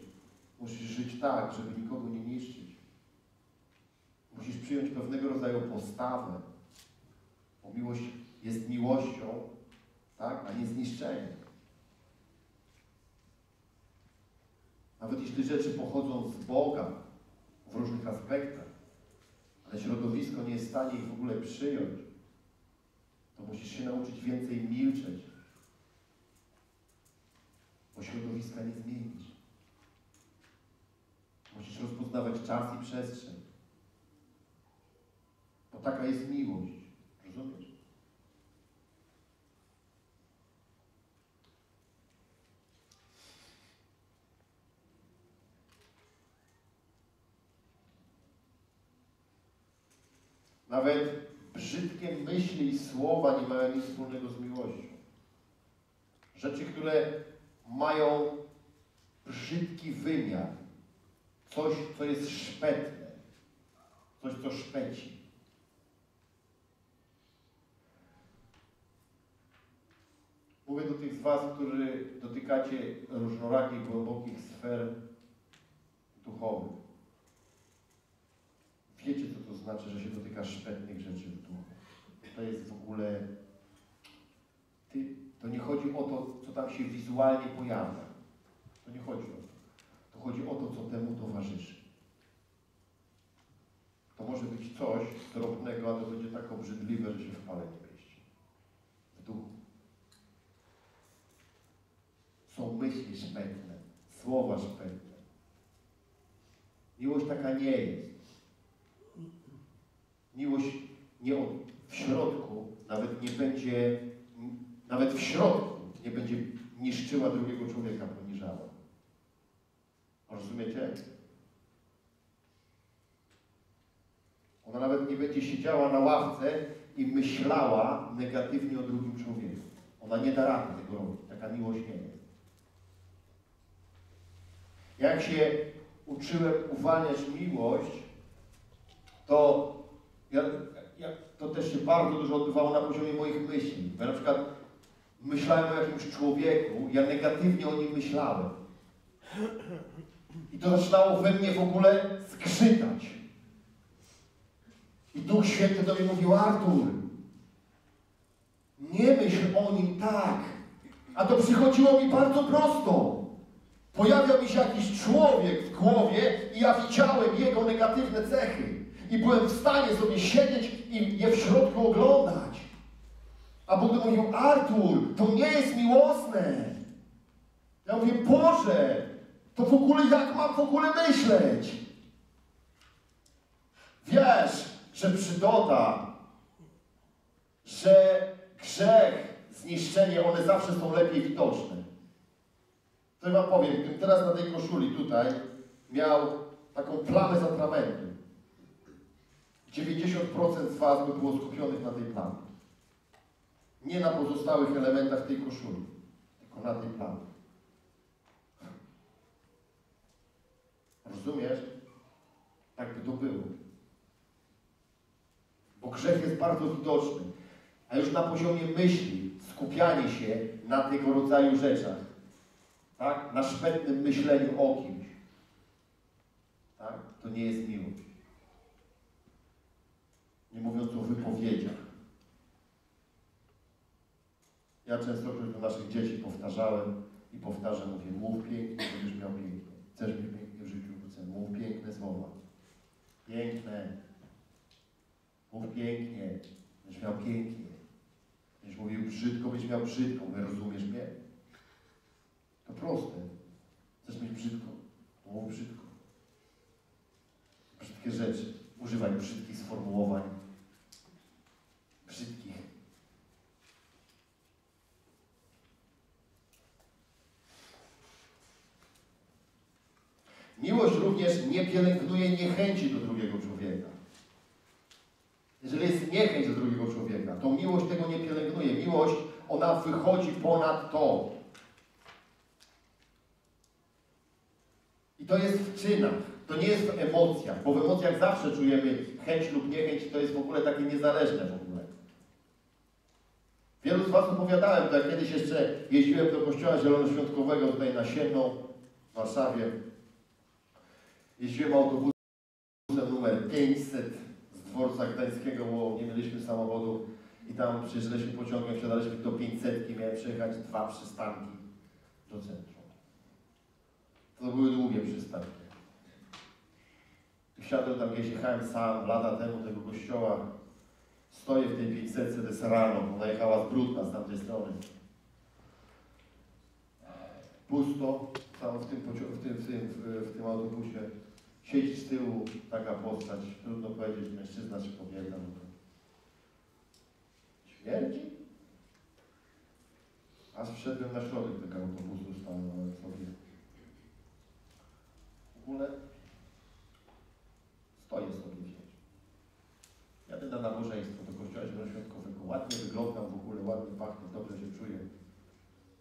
musisz żyć tak, żeby nikogo nie niszczyć. Musisz przyjąć pewnego rodzaju postawę, bo miłość jest miłością, tak? A nie zniszczeniem. Nawet jeśli rzeczy pochodzą z Boga w różnych aspektach, ale środowisko nie jest w stanie ich w ogóle przyjąć, to musisz się nauczyć więcej milczeć, bo środowiska nie zmienisz. Musisz rozpoznawać czas i przestrzeń, bo taka jest miłość. Rozumiesz? Nawet brzydkie myśli i słowa nie mają nic wspólnego z miłością. Rzeczy, które mają brzydki wymiar. Coś, co jest szpetne. Coś, co szpeci. Mówię do tych z Was, którzy dotykacie różnorakich, głębokich sfer duchowych. Wiecie, co to znaczy, że się dotyka szpetnych rzeczy w duchu. To jest w ogóle... To nie chodzi o to, co tam się wizualnie pojawia. To nie chodzi o to. To chodzi o to, co temu towarzyszy. To może być coś drobnego, a to będzie tak obrzydliwe, że się w pale nie mieści. W duchu. Są myśli szpetne, słowa szpetne. Miłość taka nie jest. Miłość nie w środku, nawet w środku nie będzie niszczyła drugiego człowieka, poniżała. Rozumiecie? Ona nawet nie będzie siedziała na ławce i myślała negatywnie o drugim człowieku. Ona nie da rady tego robić. Taka miłość nie jest. Jak się uczyłem uwalniać miłość, to to też się bardzo dużo odbywało na poziomie moich myśli. Ja na przykład myślałem o jakimś człowieku, ja negatywnie o nim myślałem. I to zaczynało we mnie w ogóle skrzytać. I Duch Święty do mnie mówił: Artur, nie myśl o nim tak. A to przychodziło mi bardzo prosto. Pojawiał mi się jakiś człowiek w głowie i ja widziałem jego negatywne cechy. I byłem w stanie sobie siedzieć i je w środku oglądać. A Bóg mówił: Artur, to nie jest miłosne. Ja mówię: Boże, to w ogóle jak mam w ogóle myśleć? Wiesz, że przygoda, że grzech, zniszczenie, one zawsze są lepiej widoczne. To ja wam powiem, gdybym teraz na tej koszuli tutaj miał taką plamę z atramentu, 90% z Was by było skupionych na tej plamie. Nie na pozostałych elementach tej koszuli, tylko na tej plamie. Rozumiesz? Tak by to było. Bo grzech jest bardzo widoczny. A już na poziomie myśli, skupianie się na tego rodzaju rzeczach. Tak? Na szpetnym myśleniu o kimś. Tak? To nie jest miłość. Nie mówiąc o wypowiedziach. Ja często do naszych dzieci powtarzałem i powtarzam, mówię: mów pięknie, będziesz miał piękne. Chcesz mieć piękne w życiu, mów piękne słowa. Piękne. Mów pięknie, będziesz miał pięknie. Będziesz mówił brzydko, będziesz miał brzydką. Rozumiesz mnie? To proste. Chcesz mieć brzydko? Mów brzydko. Brzydkie rzeczy. Używaj brzydkich sformułowań. Brzydkich. Miłość również nie pielęgnuje niechęci do drugiego człowieka. Jeżeli jest niechęć do drugiego człowieka, to miłość tego nie pielęgnuje. Miłość Ona wychodzi ponad to. I to jest w czynach, to nie jest w emocjach, bo w emocjach zawsze czujemy chęć lub niechęć i to jest w ogóle takie niezależne w ogóle. Wielu z Was opowiadałem, to jak kiedyś jeszcze jeździłem do kościoła zielonoświątkowego tutaj na Sienną w Warszawie. Jeździłem autobusem numer 500 z dworca gdańskiego, bo nie mieliśmy samochodu i tam przyjeżdżaliśmy pociągiem, wsiadaliśmy do 500, miałem przejechać 2 przystanki do centrum. To były długie przystanki. Wsiadłem tam, gdzieś jechałem sam, lata temu tego kościoła. Stoję w tej 500, to jest rano, bo najechała zbrudna z tamtej strony. Pusto, tam w tym autobusie. Siedzi z tyłu taka postać, trudno powiedzieć, mężczyzna czy kobieta. Śmierdzi? A wszedłem na środek tego autobusu, stanąłem sobie. W ogóle stoję sobie gdzieś. Jadę na nabożeństwo do kościoła zielonoświątkowego. Ładnie wyglądam w ogóle, ładnie pachnie, dobrze się czuję.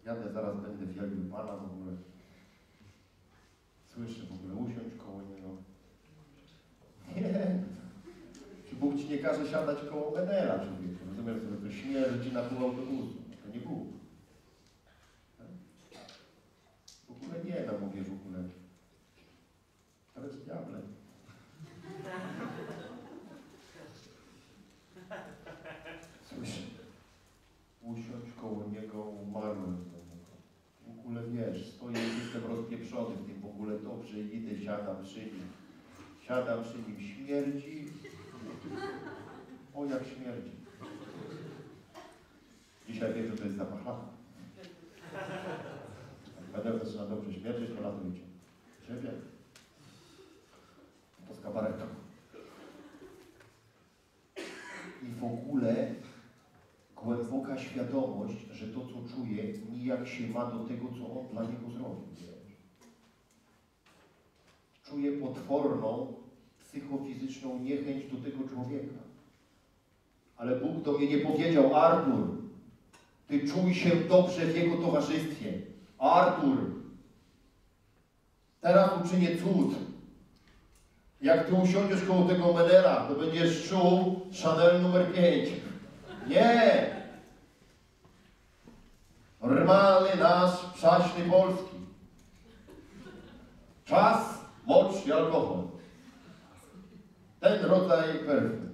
Jadę, zaraz będę wielbił Pana w ogóle. Słyszę w ogóle, usiądź koło niego. Nie. Czy Bóg Ci nie każe siadać koło Menela, człowieku? Rozumiesz, że to śmierdzi na pół autobusu. To nie Bóg. Tak? W ogóle nie, no mówię w ogóle. Ale z diablem. Słyszę. Usiądź koło niego, umarłem. W ogóle wiesz, stoję, jestem rozpieprzony w tym w ogóle, dobrze idę, siadam przy nim, śmierdzi, o jak śmierdzi. Dzisiaj wiem, że to jest zapach lata. Jak będę zaczyna dobrze śmierdzieć, to lato idzie. Ciebie? To z kabaretem. I w ogóle głęboka świadomość, że to, co czuje, nijak się ma do tego, co on dla niego zrobił. Czuje potworną, psychofizyczną niechęć do tego człowieka. Ale Bóg do mnie nie powiedział: Artur, ty czuj się dobrze w jego towarzystwie. Artur, teraz uczynię cud. Jak ty usiądziesz koło tego Menela, to będziesz czuł Chanel numer 5. Nie! Normalny nasz przaśny polski. Czas, mocz i alkohol. Ten rodzaj perfum.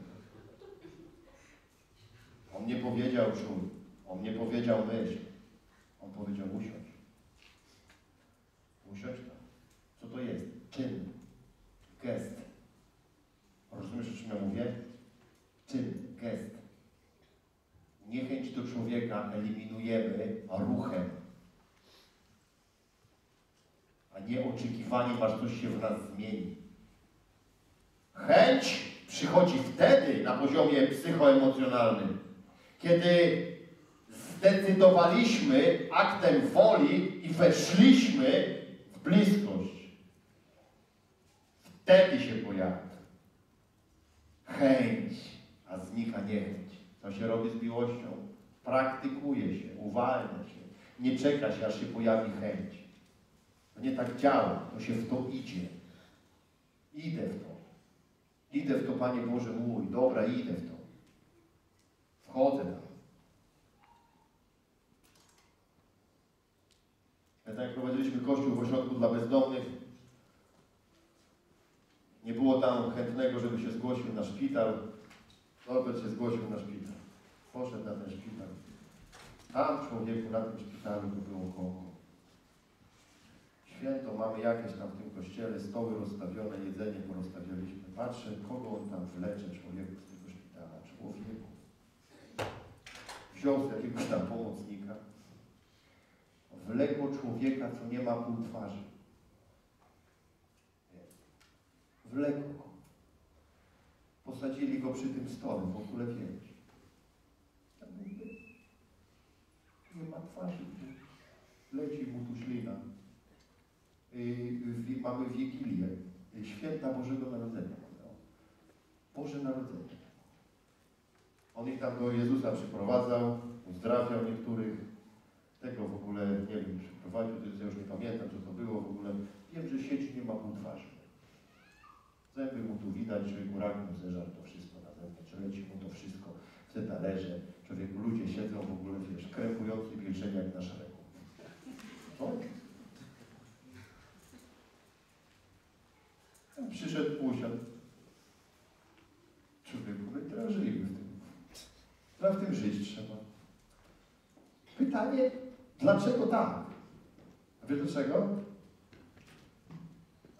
On nie powiedział czuj, on nie powiedział myśl. On powiedział usiądź. Usiądź tam. Co to jest? Czyn. Gest. Rozumiesz, o czym ja mówię? Czyn, gest. Niechęć do człowieka eliminujemy ruchem, a nie oczekiwaniem, aż coś się w nas zmieni. Chęć przychodzi wtedy na poziomie psychoemocjonalnym, kiedy zdecydowaliśmy aktem woli i weszliśmy w bliskość. Wtedy się pojawia chęć, a znika niechęć. To się robi z miłością. Praktykuje się, uwalnia się. Nie czeka się, aż się pojawi chęć. To nie tak działa. To się w to idzie. Idę w to. Idę w to, Panie Boże mój. Dobra, idę w to. Wchodzę tam. Ja tak jak prowadziliśmy kościół w ośrodku dla bezdomnych, nie było tam chętnego, żeby się zgłosił na szpital. Norbert się zgłosił na szpital. Poszedł na ten szpital. Tam człowieku na tym szpitalu to było koło. Święto mamy jakieś tam w tym kościele, stoły rozstawione, jedzenie porozstawialiśmy. Patrzę, kogo on tam wlecze, człowieku z tego szpitala. Człowieku. Wziął z jakiegoś tam pomocnika. Wlekło człowieka, co nie ma pół twarzy. Wlekło. Posadzili go przy tym stole, w ogóle wiesz. Nie ma twarzy. Leci mu tu ślina. Mamy Wigilię. Święta Bożego Narodzenia. Boże Narodzenie. On ich tam do Jezusa przyprowadzał, uzdrawiał niektórych. Tego w ogóle nie wiem, przyprowadził, ja już nie pamiętam, co to było w ogóle. Wiem, że sieci nie ma pół twarzy. Zęby mu tu widać, człowiek rakiem zeżar to wszystko na zewnątrz, leci mu to wszystko w te talerze. Człowieku, ludzie siedzą w ogóle, wiesz, krępujący milczenie jak na szeregu. No. Przyszedł, usiadł. Człowieku, my teraz żyjemy w tym. Trzeba w tym żyć trzeba. Pytanie, dlaczego tak? A wiesz dlaczego?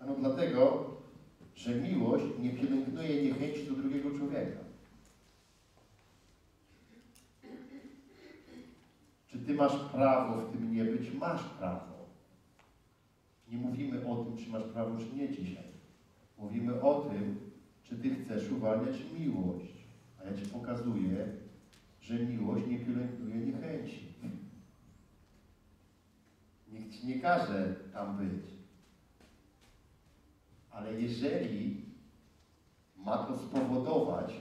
Ano dlatego, że miłość nie pielęgnuje niechęci do drugiego człowieka. Czy ty masz prawo w tym nie być? Masz prawo. Nie mówimy o tym, czy masz prawo, czy nie dzisiaj. Mówimy o tym, czy ty chcesz uwalniać miłość. A ja ci pokazuję, że miłość nie pielęgnuje niechęci. Nikt ci nie każe tam być. Ale jeżeli ma to spowodować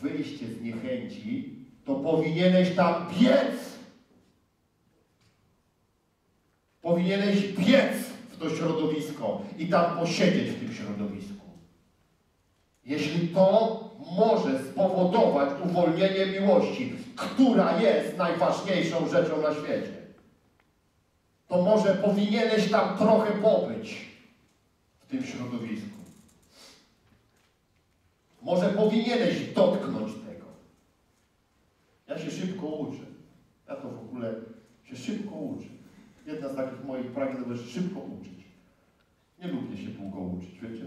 wyjście z niechęci, to powinieneś tam biec. Powinieneś biec w to środowisko i tam posiedzieć w tym środowisku. Jeśli to może spowodować uwolnienie miłości, która jest najważniejszą rzeczą na świecie, to może powinieneś tam trochę pobyć. W tym środowisku. Może powinieneś dotknąć tego. Ja się szybko uczę. Ja to w ogóle się szybko uczę. Jedna z takich moich pragnień to szybko uczyć. Nie lubię się długo uczyć, wiecie?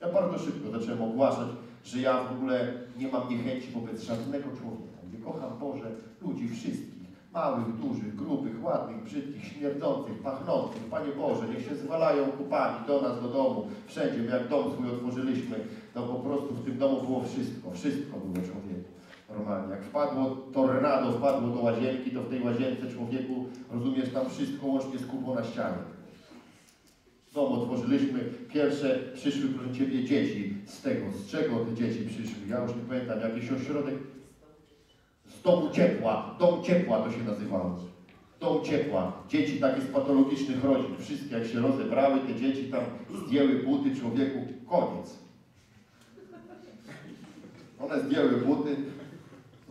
Ja bardzo szybko zacząłem ogłaszać, że ja w ogóle nie mam niechęci wobec żadnego człowieka. Nie kocham Boże ludzi wszystkich. Małych, dużych, grubych, ładnych, brzydkich, śmierdzących, pachnących. Panie Boże, niech się zwalają kupami do nas, do domu, wszędzie. My jak dom swój otworzyliśmy, to po prostu w tym domu było wszystko. Wszystko było człowieku. Normalnie. Jak wpadło tornado, wpadło do łazienki, to w tej łazience człowieku, rozumiesz, tam wszystko łącznie z kupą na ścianie. Dom otworzyliśmy. Pierwsze przyszły, proszę Ciebie, dzieci. Z tego, z czego te dzieci przyszły? Ja już nie pamiętam, jakiś ośrodek. Dom ciepła to się nazywało. Dom ciepła. Dzieci takie z patologicznych rodzin. Wszystkie jak się rozebrały, te dzieci tam zdjęły buty człowieku. Koniec. One zdjęły buty.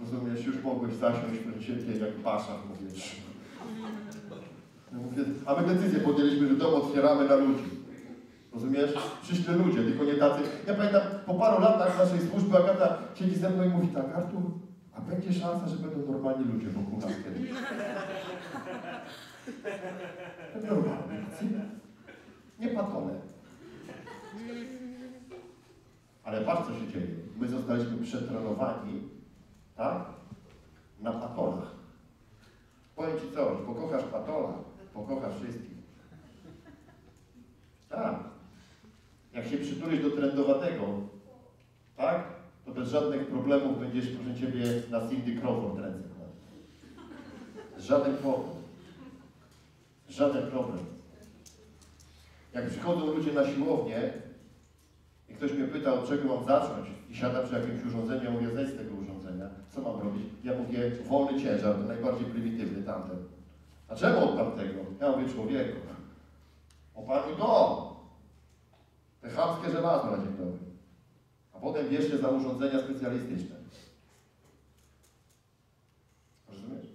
Rozumiesz, już mogłeś zasiąść przed siebie jak pasza w powietrzu. Ja mówię, a my decyzję podjęliśmy, że dom otwieramy na ludzi. Rozumiesz? Przyszli ludzie, tylko nie tacy. Ja pamiętam, po paru latach naszej służby Agata siedzi ze mną i mówi tak, Artur, a będzie szansa, że będą normalni ludzie wokół nas kiedyś. Normalni. Nie patole. Ale patrz, co się dzieje. My zostaliśmy przetrenowani, tak? Na patolach. Powiem Ci coś, pokochasz patola, pokochasz wszystkich. Tak. Jak się przytulisz do trendowatego, tak? To bez żadnych problemów będziesz, proszę Ciebie, na Cindy Crawford ręce kładł. Żaden problem. Żaden problem. Jak przychodzą ludzie na siłownię i ktoś mnie pyta, od czego mam zacząć i siada przy jakimś urządzeniu, ja mówię, zejdź z tego urządzenia. Co mam robić? Ja mówię, wolny ciężar, to najbardziej prymitywny tamten. A czemu od tamtego? Ja mówię, człowieku, opanuj to! Te chamskie żelazo na dzień dobry. A potem bierzcie za urządzenia specjalistyczne. Rozumiesz?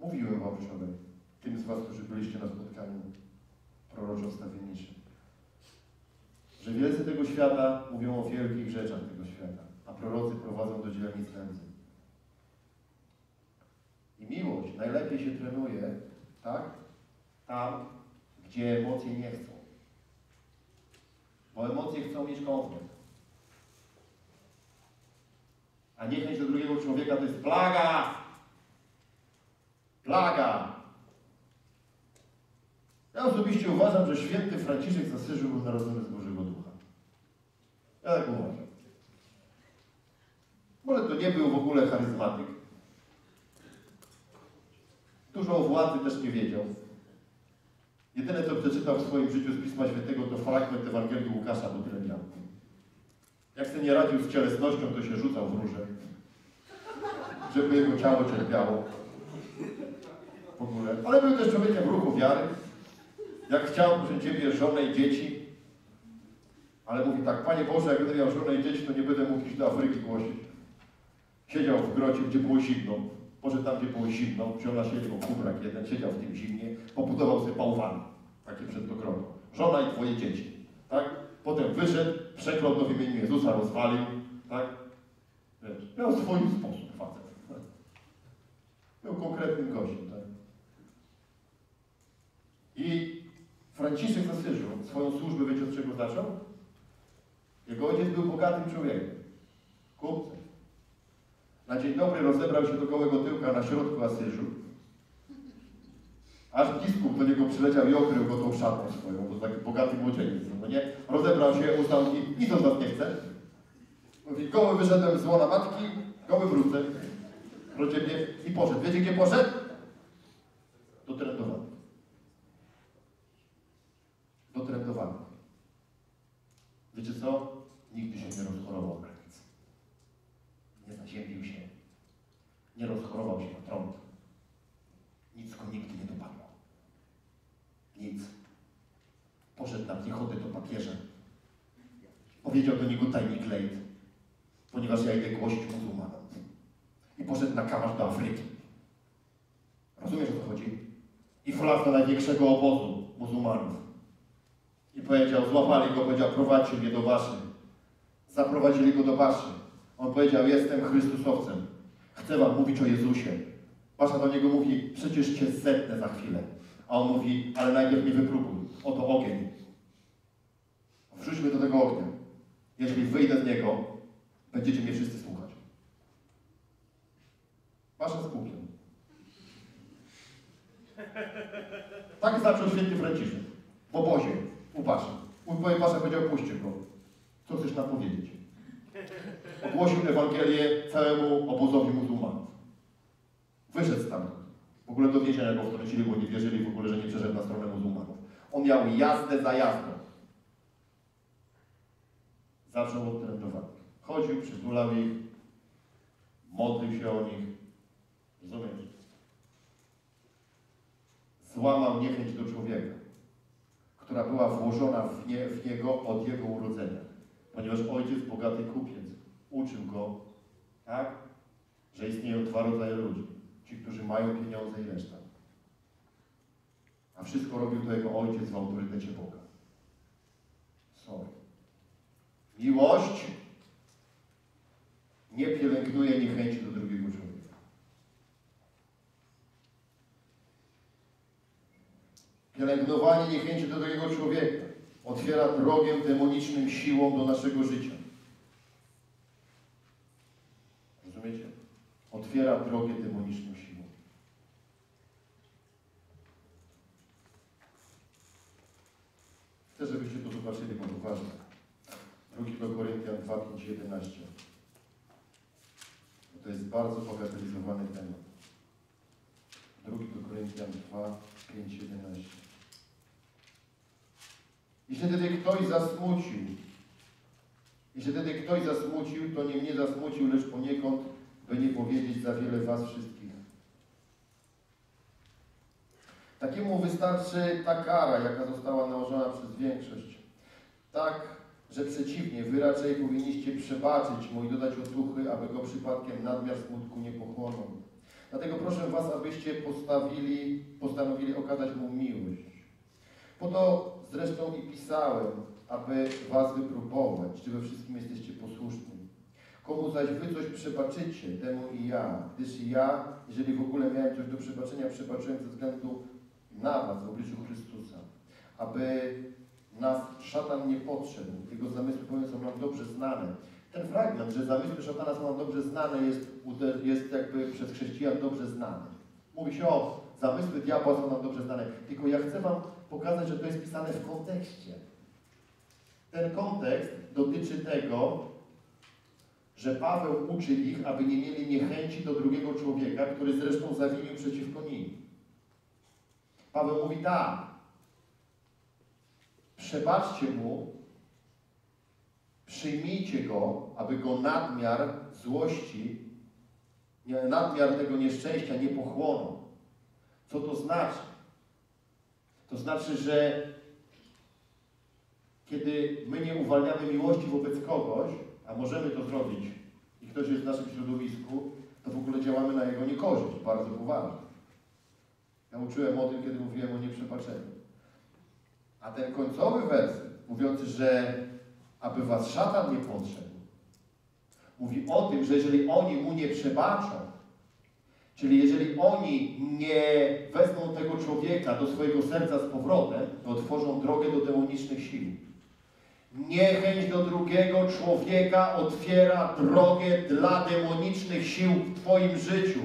Mówiłem wam wczoraj, tym z was, którzy byliście na spotkaniu proroczo-stawienniczym, że wielcy tego świata mówią o wielkich rzeczach tego świata, a prorocy prowadzą do dzielnic nędzy. I miłość najlepiej się trenuje, tak? Tam, gdzie emocje nie chcą. Bo emocje chcą mieć konflikt. A niechęć do drugiego człowieka to jest plaga! Plaga! Ja osobiście uważam, że święty Franciszek z Asyżu był narodzony z Bożego Ducha. Ja tak uważam. Może to nie był w ogóle charyzmatyk. Dużo o władzy też nie wiedział. Jedyne, co przeczytał w swoim życiu z Pisma Świętego, to fragment Ewangelii Łukasza do Tremianu. Jak sobie nie radził z cielesnością, to się rzucał w róże, żeby jego ciało cierpiało w ogóle. Ale był też człowiekiem ruchu wiary. Jak chciał przy Ciebie żonę i dzieci, ale mówi tak: Panie Boże, jak będę miał żonę i dzieci, to nie będę mógł iść do Afryki głosić. Siedział w grocie, gdzie było zimno. Może tam, gdzie było zimno, wziął na siebie kubrak jeden, siedział w tym zimnie, pobudował sobie bałwan, takie przed to kroku. Żona i twoje dzieci, tak? Potem wyszedł, przeklął to w imieniu Jezusa, rozwalił, tak? Wiesz, miał swój sposób facet. Tak? Był konkretnym gościem, tak? I Franciszek z Asyżu swoją służbę, wiecie, od czego zaczął? Jego ojciec był bogatym człowiekiem, kupcem. Na dzień dobry rozebrał się do gołego tyłka na środku Asyżu. Aż biskup do niego przyleciał i okrył go tą szatą swoją, bo taki bogaty młodzieniec, no nie? Rozebrał się, uznał i nic od nas nie chce. Mówi: goły wyszedłem z łona matki, goły wrócę. Rodzinie i poszedł. Wiecie, gdzie poszedł? Do trędowanych. Do trędowanych. Wiecie co? Nigdy się nie rozchorował. Nie zaziębił się, nie rozchorował się na trąd. Nic go nigdy nie dopadło. Nic. Poszedł na piechotę do papieża. Powiedział do niego tajnik lejt, ponieważ ja idę głosić muzułmanom. I poszedł na kamarz do Afryki. Rozumiesz, o co chodzi? I wlazł do największego obozu muzułmanów. I powiedział, złapali go, powiedział, prowadźcie mnie do Baszy. Zaprowadzili go do Baszy. On powiedział, jestem Chrystusowcem. Chcę wam mówić o Jezusie. Pasza do niego mówi, przecież cię zetnę za chwilę. A on mówi, ale najpierw mi wypróbuj. Oto ogień. Wrzućmy do tego ognia. Jeśli wyjdę z niego, będziecie mnie wszyscy słuchać. Pasza z pukiem. Tak zaczął święty Franciszek. W obozie. U Paszy. U Pasza powiedział, puśćcie go. Co chcesz nam powiedzieć? Ogłosił Ewangelię całemu obozowi muzułmanów. Wyszedł stamtąd. W ogóle do więzienia go wtrącili, bo nie wierzyli w ogóle, że nie przeszedł na stronę muzułmanów. On miał jazdę za jazdą. Zaczął od trędowanych. Chodził, przytulał ich, modlił się o nich. Rozumiesz? Złamał niechęć do człowieka, która była włożona w niego od jego urodzenia. Ponieważ ojciec, bogaty kupiec, uczył go, tak, że istnieją dwa rodzaje ludzi. Ci, którzy mają pieniądze i reszta. A wszystko robił to jego ojciec w autorytecie Boga. Sorry. Miłość nie pielęgnuje niechęci do drugiego człowieka. Pielęgnowanie niechęci do drugiego człowieka otwiera drogę demonicznym siłom do naszego życia. Rozumiecie? Otwiera drogę demonicznym siłom. Chcę, żebyście to zobaczyli, bo to ważne. 2 Koryntian 2, 5, 11. To jest bardzo bagatelizowany temat. 2 Koryntian 2, 5, 11. Jeśli wtedy ktoś zasmucił, to nie mnie zasmucił, lecz poniekąd, by nie powiedzieć za wiele was wszystkich. Takiemu wystarczy ta kara, jaka została nałożona przez większość. Tak, że przeciwnie, wy raczej powinniście przebaczyć mu i dodać otuchy, aby go przypadkiem nadmiar smutku nie pochłonął. Dlatego proszę was, abyście postanowili okazać mu miłość. Po to zresztą i pisałem, aby was wypróbować, czy we wszystkim jesteście posłuszni. Komu zaś wy coś przebaczycie, temu i ja, gdyż i ja, jeżeli w ogóle miałem coś do przebaczenia, przebaczyłem ze względu na was w obliczu Chrystusa, aby nas szatan nie podszedł, jego zamysły bowiem są nam dobrze znane. Ten fragment, że zamysły szatana są nam dobrze znane, jest jakby przez chrześcijan dobrze znany. Mówi się o zamysły diabła są nam dobrze znane, tylko ja chcę wam pokazać, że to jest pisane w kontekście. Ten kontekst dotyczy tego, że Paweł uczy ich, aby nie mieli niechęci do drugiego człowieka, który zresztą zawinił przeciwko nim. Paweł mówi tak. Przebaczcie mu, przyjmijcie go, aby go nadmiar złości, nadmiar tego nieszczęścia nie pochłonął. Co to znaczy? To znaczy, że kiedy my nie uwalniamy miłości wobec kogoś, a możemy to zrobić i ktoś jest w naszym środowisku, to w ogóle działamy na jego niekorzyść, bardzo poważnie. Ja uczyłem o tym, kiedy mówiłem o nieprzebaczeniu. A ten końcowy werset, mówiący, że aby was szatan nie podszedł, mówi o tym, że jeżeli oni mu nie przebaczą, czyli jeżeli oni nie wezmą tego człowieka do swojego serca z powrotem, to otworzą drogę do demonicznych sił. Niechęć do drugiego człowieka otwiera drogę dla demonicznych sił w twoim życiu.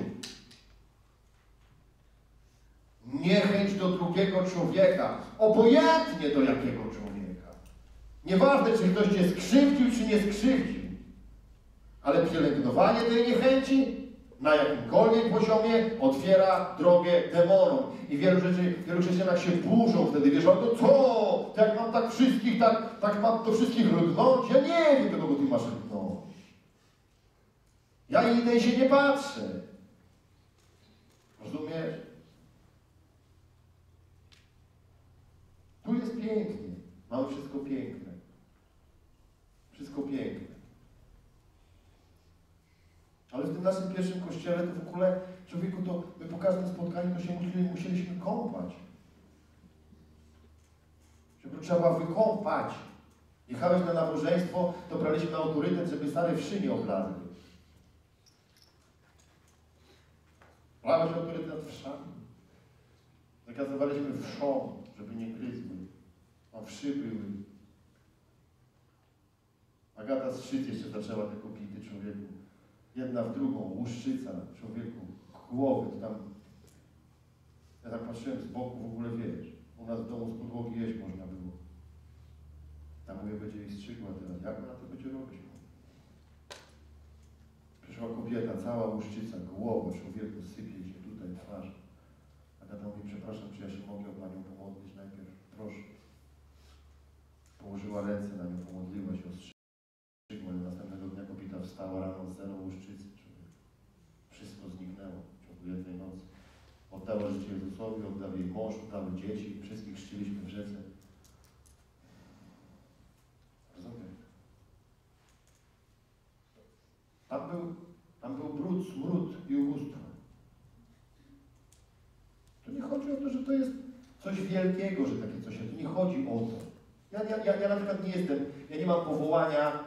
Niechęć do drugiego człowieka, obojętnie do jakiego człowieka. Nieważne, czy ktoś cię skrzywdził, czy nie skrzywdził, ale pielęgnowanie tej niechęci na jakimkolwiek poziomie otwiera drogę demonom. I wielu chrześcijanach się burzą wtedy, wiesz, ale to co? To jak mam tak wszystkich, tak mam to wszystkich rudnąć? Ja nie wiem, do kogo ty masz rudnąć. Ja innej się nie patrzę. Rozumiesz? Tu jest pięknie. Mamy wszystko piękne. Wszystko piękne. Ale w tym naszym pierwszym kościele to w ogóle, człowieku, to my po każdym spotkaniu to się musieliśmy kąpać. Żeby trzeba wykąpać. Jechałeś na nabożeństwo, to braliśmy na autorytet, żeby stare wszy nie oblazły. Brałeś autorytet nad wszami. Zakazywaliśmy wszom, żeby nie gryzły. A wszy były. Agata Cerońska jeszcze zaczęła te kopity, człowieku. Jedna w drugą, łuszczyca, człowieku, głowy, to tam... Ja tak patrzyłem z boku, w ogóle wiesz, u nas w domu z podłogi jeść można było. Tam mówię, będzie jej strzygła teraz, jak ona to będzie robić? Przyszła kobieta, cała łuszczyca, głowę, człowieku, sypie się tutaj, twarz. A tata mówi, przepraszam, czy ja się mogę o panią pomodlić najpierw? Proszę. Położyła ręce na nią, pomodliła się, ostrzygła, następnego dnia kobieta wstała rano z zero łuszczycy. Wszystko zniknęło w ciągu jednej nocy. Oddała życie Jezusowi, oddał jej mąż, oddały dzieci, wszystkich chrzciliśmy w rzece. Rozumiesz? Tam był brud, smród i ubóstwo. To nie chodzi o to, że to jest coś wielkiego, że takie coś jest. To nie chodzi o to. Ja na przykład nie jestem, ja nie mam powołania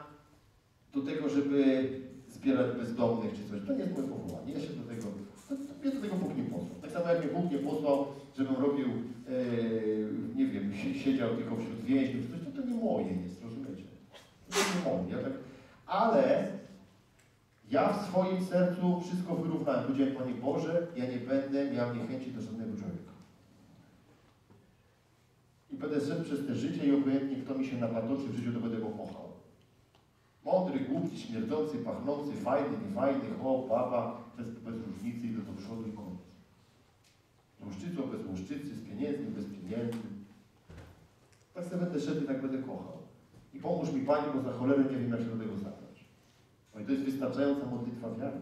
do tego, żeby zbierać bezdomnych czy coś. To nie jest moje powołanie. Ja się do tego, mnie do tego Bóg nie posłał. Tak samo jak mnie Bóg nie posłał, żebym robił, nie wiem, siedział tylko wśród więźniów, coś, to nie moje jest, rozumiecie? To nie moje. Ja tak, ale ja w swoim sercu wszystko wyrównałem. Powiedziałem, Panie Boże, ja nie będę miał niechęci do żadnego człowieka. I będę szedł przez te życie i obojętnie, kto mi się napatoczy w życiu, to będę go kochał. Mądry, głupi, śmierdzący, pachnący, fajny, niefajny, ho, baba, bez różnicy, idę do przodu i koniec. Z łuszczycą, bez łuszczycy, z pieniędzmi, bez pieniędzy. Tak sobie będę szedł i tak będę kochał. I pomóż mi Pani, bo za cholerę nie wiem, jak się do tego zabrać. No i to jest wystarczająca modlitwa wiary.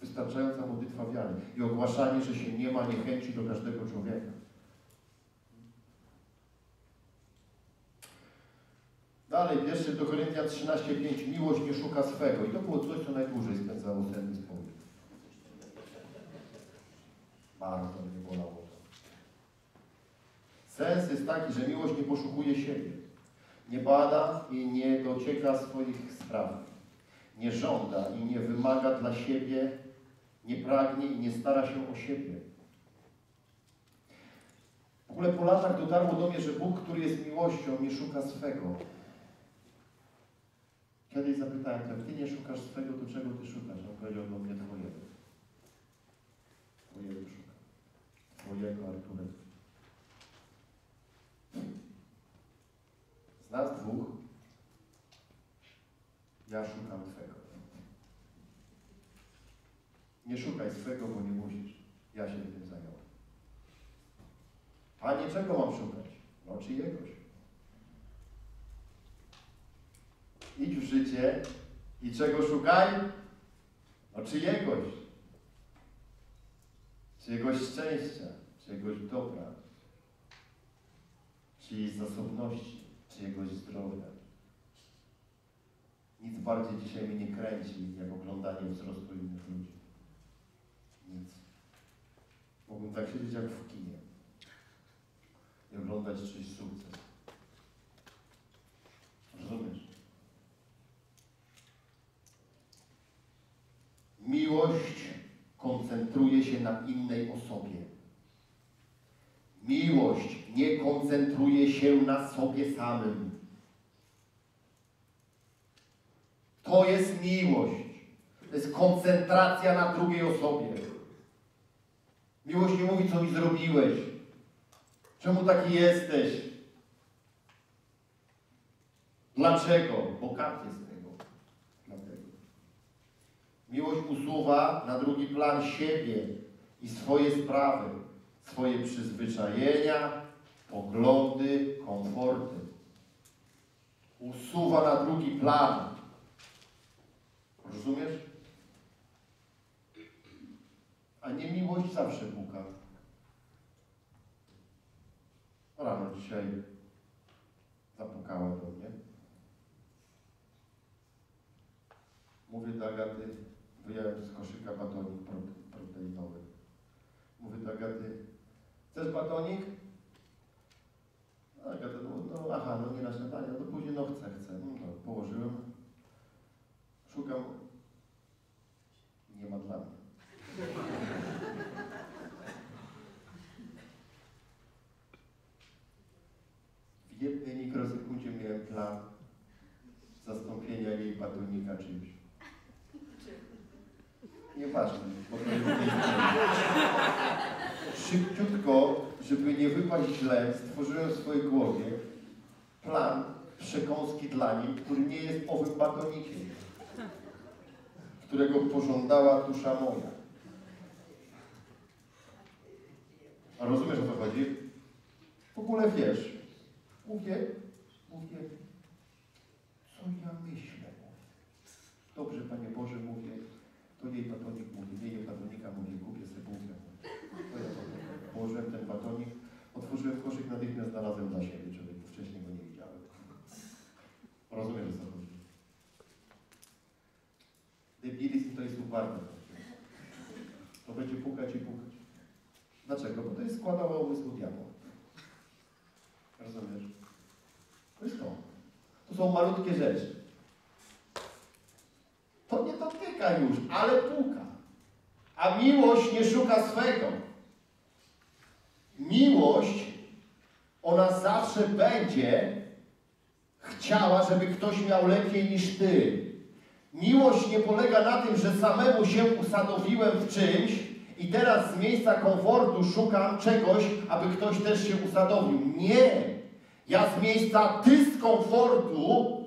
Wystarczająca modlitwa wiary. I ogłaszanie, że się nie ma niechęci do każdego człowieka. Dalej, 1 do Koryntian 13:5. Miłość nie szuka swego. I to było coś, co najdłużej spędzało serwis południa. Bardzo mnie bolało to. Sens jest taki, że miłość nie poszukuje siebie. Nie bada i nie docieka swoich spraw. Nie żąda i nie wymaga dla siebie. Nie pragnie i nie stara się o siebie. W ogóle po latach dotarło do mnie, że Bóg, który jest miłością, nie szuka swego. Kiedyś zapytałem, jak ty nie szukasz swego, to czego ty szukasz? On powiedział do mnie, twojego. Twojego szukam. Twojego, Arturek. Z nas dwóch ja szukam twego. Nie szukaj swego, bo nie musisz. Ja się tym zająłem. Panie, czego mam szukać? No czyjegoś. idź w życie i czego szukaj? No czyjegoś szczęścia, czyjegoś dobra, czyjej zasobności, czyjegoś zdrowia. Nic bardziej dzisiaj mnie nie kręci, jak oglądanie wzrostu innych ludzi. Nic. Mogłem tak siedzieć jak w kinie i oglądać czyjś sukces. Rozumiesz? Miłość koncentruje się na innej osobie. Miłość nie koncentruje się na sobie samym. To jest miłość. To jest koncentracja na drugiej osobie. Miłość nie mówi, co mi zrobiłeś. Czemu taki jesteś? Dlaczego? Bo kat jest tego. Dlatego. Miłość usuwa na drugi plan siebie i swoje sprawy, swoje przyzwyczajenia, poglądy, komforty. Usuwa na drugi plan. Rozumiesz? A nie miłość zawsze puka. Rano dzisiaj zapukała do mnie. Mówię do Agaty, wyjąłem z koszyka batonik proteinowy. Mówię do Agaty, chcesz batonik? Agata, no nie na śniadanie, no to później chcę. No, położyłem. Szukam, nie ma dla mnie. W jednej mikrosekundzie miałem plan zastąpienia jej batonika czymś. Nieważne, bo to jest szybciutko, żeby nie wypaść źle, stworzyłem w swojej głowie plan przekąski dla niej, który nie jest owym batonikiem, którego pożądała dusza moja. A rozumiesz, o co chodzi? W ogóle wiesz. Mówię, co ja myślę. Dobrze, Panie Boże, mówię, to jej batonik, mówię, nie jej batonika, mówię, kupię sobie bułkę. To ja to położyłem ten batonik, otworzyłem koszyk, natychmiast znalazłem dla siebie człowieku, wcześniej go nie widziałem. Rozumiesz, o co chodzi? Debilizm to jest uparty. To będzie pukać i pukać. Dlaczego? Bo to jest składowa umysłu diabła. Rozumiesz? To jest to. To są malutkie rzeczy. To nie dotyka już, ale puka. A miłość nie szuka swego. Miłość, ona zawsze będzie chciała, żeby ktoś miał lepiej niż ty. Miłość nie polega na tym, że samemu się usadowiłem w czymś i teraz z miejsca komfortu szukam czegoś, aby ktoś też się usadowił. Nie! Ja z miejsca dyskomfortu,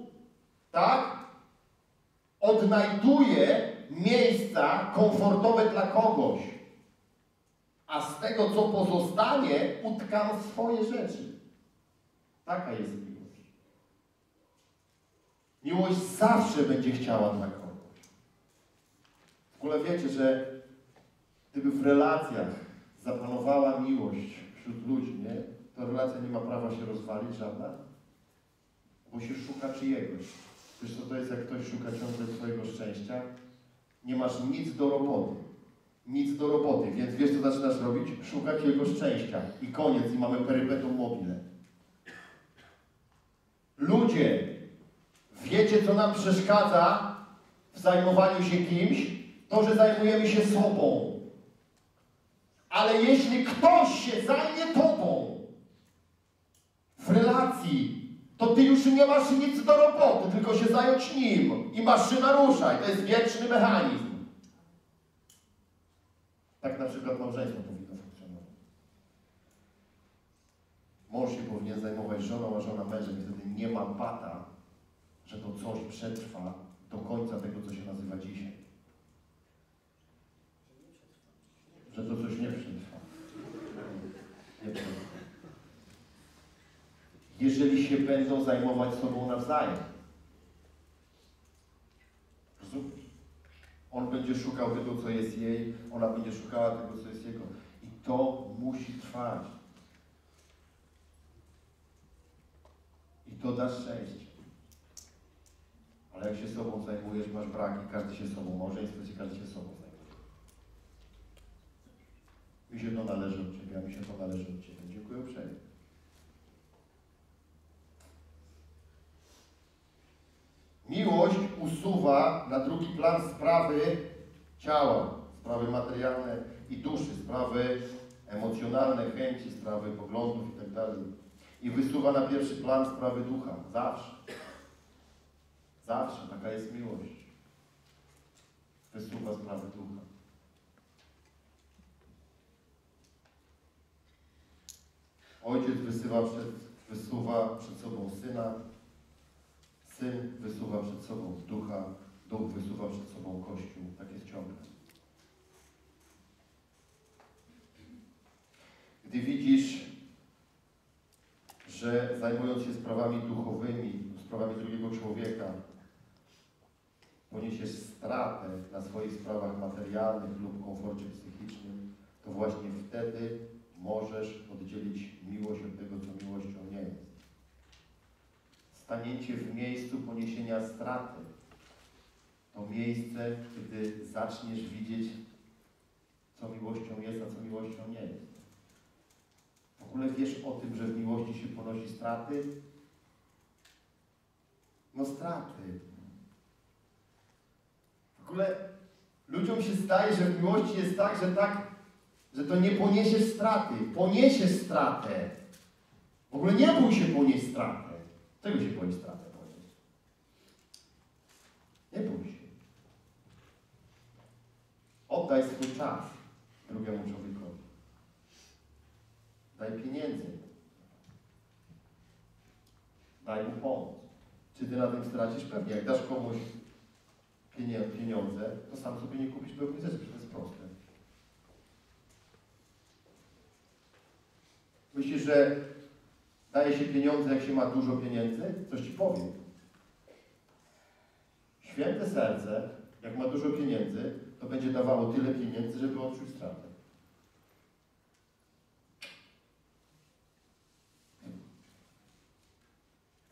tak, odnajduję miejsca komfortowe dla kogoś. A z tego, co pozostanie, utkam swoje rzeczy. Taka jest miłość. Miłość zawsze będzie chciała dla kogoś. W ogóle wiecie, że gdyby w relacjach zapanowała miłość wśród ludzi, nie? To relacja nie ma prawa się rozwalić żadna, bo się szuka czyjegoś. Wiesz, co to jest, jak ktoś szuka ciągle swojego szczęścia? Nie masz nic do roboty. Nic do roboty, więc wiesz, co zaczynasz robić? Szukać jego szczęścia. I koniec, i mamy perypetum mobile. Ludzie! Wiecie, co nam przeszkadza w zajmowaniu się kimś? To, że zajmujemy się sobą. Ale jeśli ktoś się zajmie tobą w relacji, to ty już nie masz nic do roboty, tylko się zająć nim. I maszyna rusza. I to jest wieczny mechanizm. Tak na przykład małżeństwo powinno funkcjonować. Mąż się powinien zajmować żoną, a żona mężem. Wtedy nie ma pata, że to coś przetrwa do końca tego, co się nazywa dzisiaj. Że to coś nie przetrwa. Nie przetrwa. Jeżeli się będą zajmować sobą nawzajem. będzie szukał tego, co jest jej, ona będzie szukała tego, co jest jego. I to musi trwać. I to da szczęście. Ale jak się sobą zajmujesz, masz braki, każdy się sobą może i każdy się sobą zajmuje. Mi się to należy od Ciebie, a mi się to należy od Ciebie. Dziękuję uprzejmie. Miłość usuwa na drugi plan sprawy ciała, sprawy materialne i duszy, sprawy emocjonalne, chęci, sprawy poglądów itd. I wysuwa na pierwszy plan sprawy ducha. Zawsze. Zawsze. Taka jest miłość. Wysuwa sprawy ducha. Ojciec wysuwa przed sobą syna. Syn wysuwa przed sobą ducha, duch wysuwa przed sobą Kościół. Tak jest ciągle. Gdy widzisz, że zajmując się sprawami duchowymi, sprawami drugiego człowieka, poniesiesz stratę na swoich sprawach materialnych lub komforcie psychicznym, to właśnie wtedy możesz oddzielić miłość od tego, co miłością nie jest. Staniecie w miejscu poniesienia straty. To miejsce, kiedy zaczniesz widzieć, co miłością jest, a co miłością nie jest. W ogóle wiesz o tym, że w miłości się ponosi straty? No straty. W ogóle ludziom się zdaje, że w miłości jest tak, że to nie poniesiesz straty. Poniesiesz stratę. W ogóle nie bój się ponieść straty. Czego się boisz stratę powiedzieć? Nie bój się. Oddaj swój czas drugiemu człowiekowi. Daj pieniędzy. Daj mu pomoc. Czy ty na tym stracisz? Pewnie. Jak dasz komuś pieniądze, to sam sobie nie kupisz pewnych rzeczy. To jest proste. Myślisz, że daje się pieniądze, jak się ma dużo pieniędzy? Coś Ci powiem. Święte serce, jak ma dużo pieniędzy, to będzie dawało tyle pieniędzy, żeby odczuć stratę.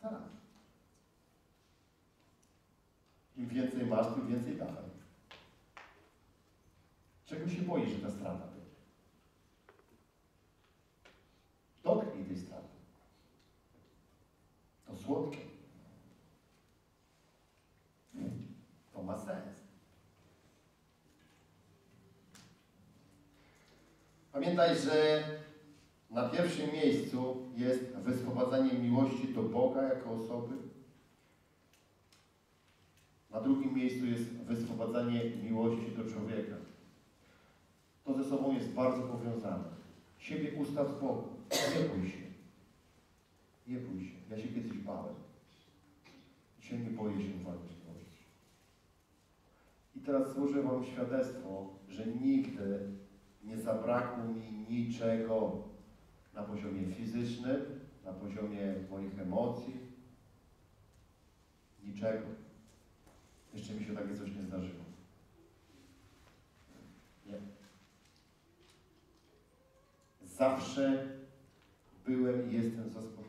Tak. Im więcej masz, tym więcej dawaj. Czego się boisz, że ta strata będzie? Dotknij tej straty. To słodkie. To ma sens. Pamiętaj, że na pierwszym miejscu jest wyswobadzanie miłości do Boga jako osoby. Na drugim miejscu jest wyswobadzanie miłości do człowieka. To ze sobą jest bardzo powiązane. Siebie ustaw z Bogu. Nie bój się. Nie bój się. Ja się kiedyś bałem. Dzisiaj nie boję się walczyć. I teraz złożę Wam świadectwo, że nigdy nie zabrakło mi niczego na poziomie fizycznym, na poziomie moich emocji. Niczego. Jeszcze mi się takie coś nie zdarzyło. Nie. Zawsze byłem i jestem zaspokojony.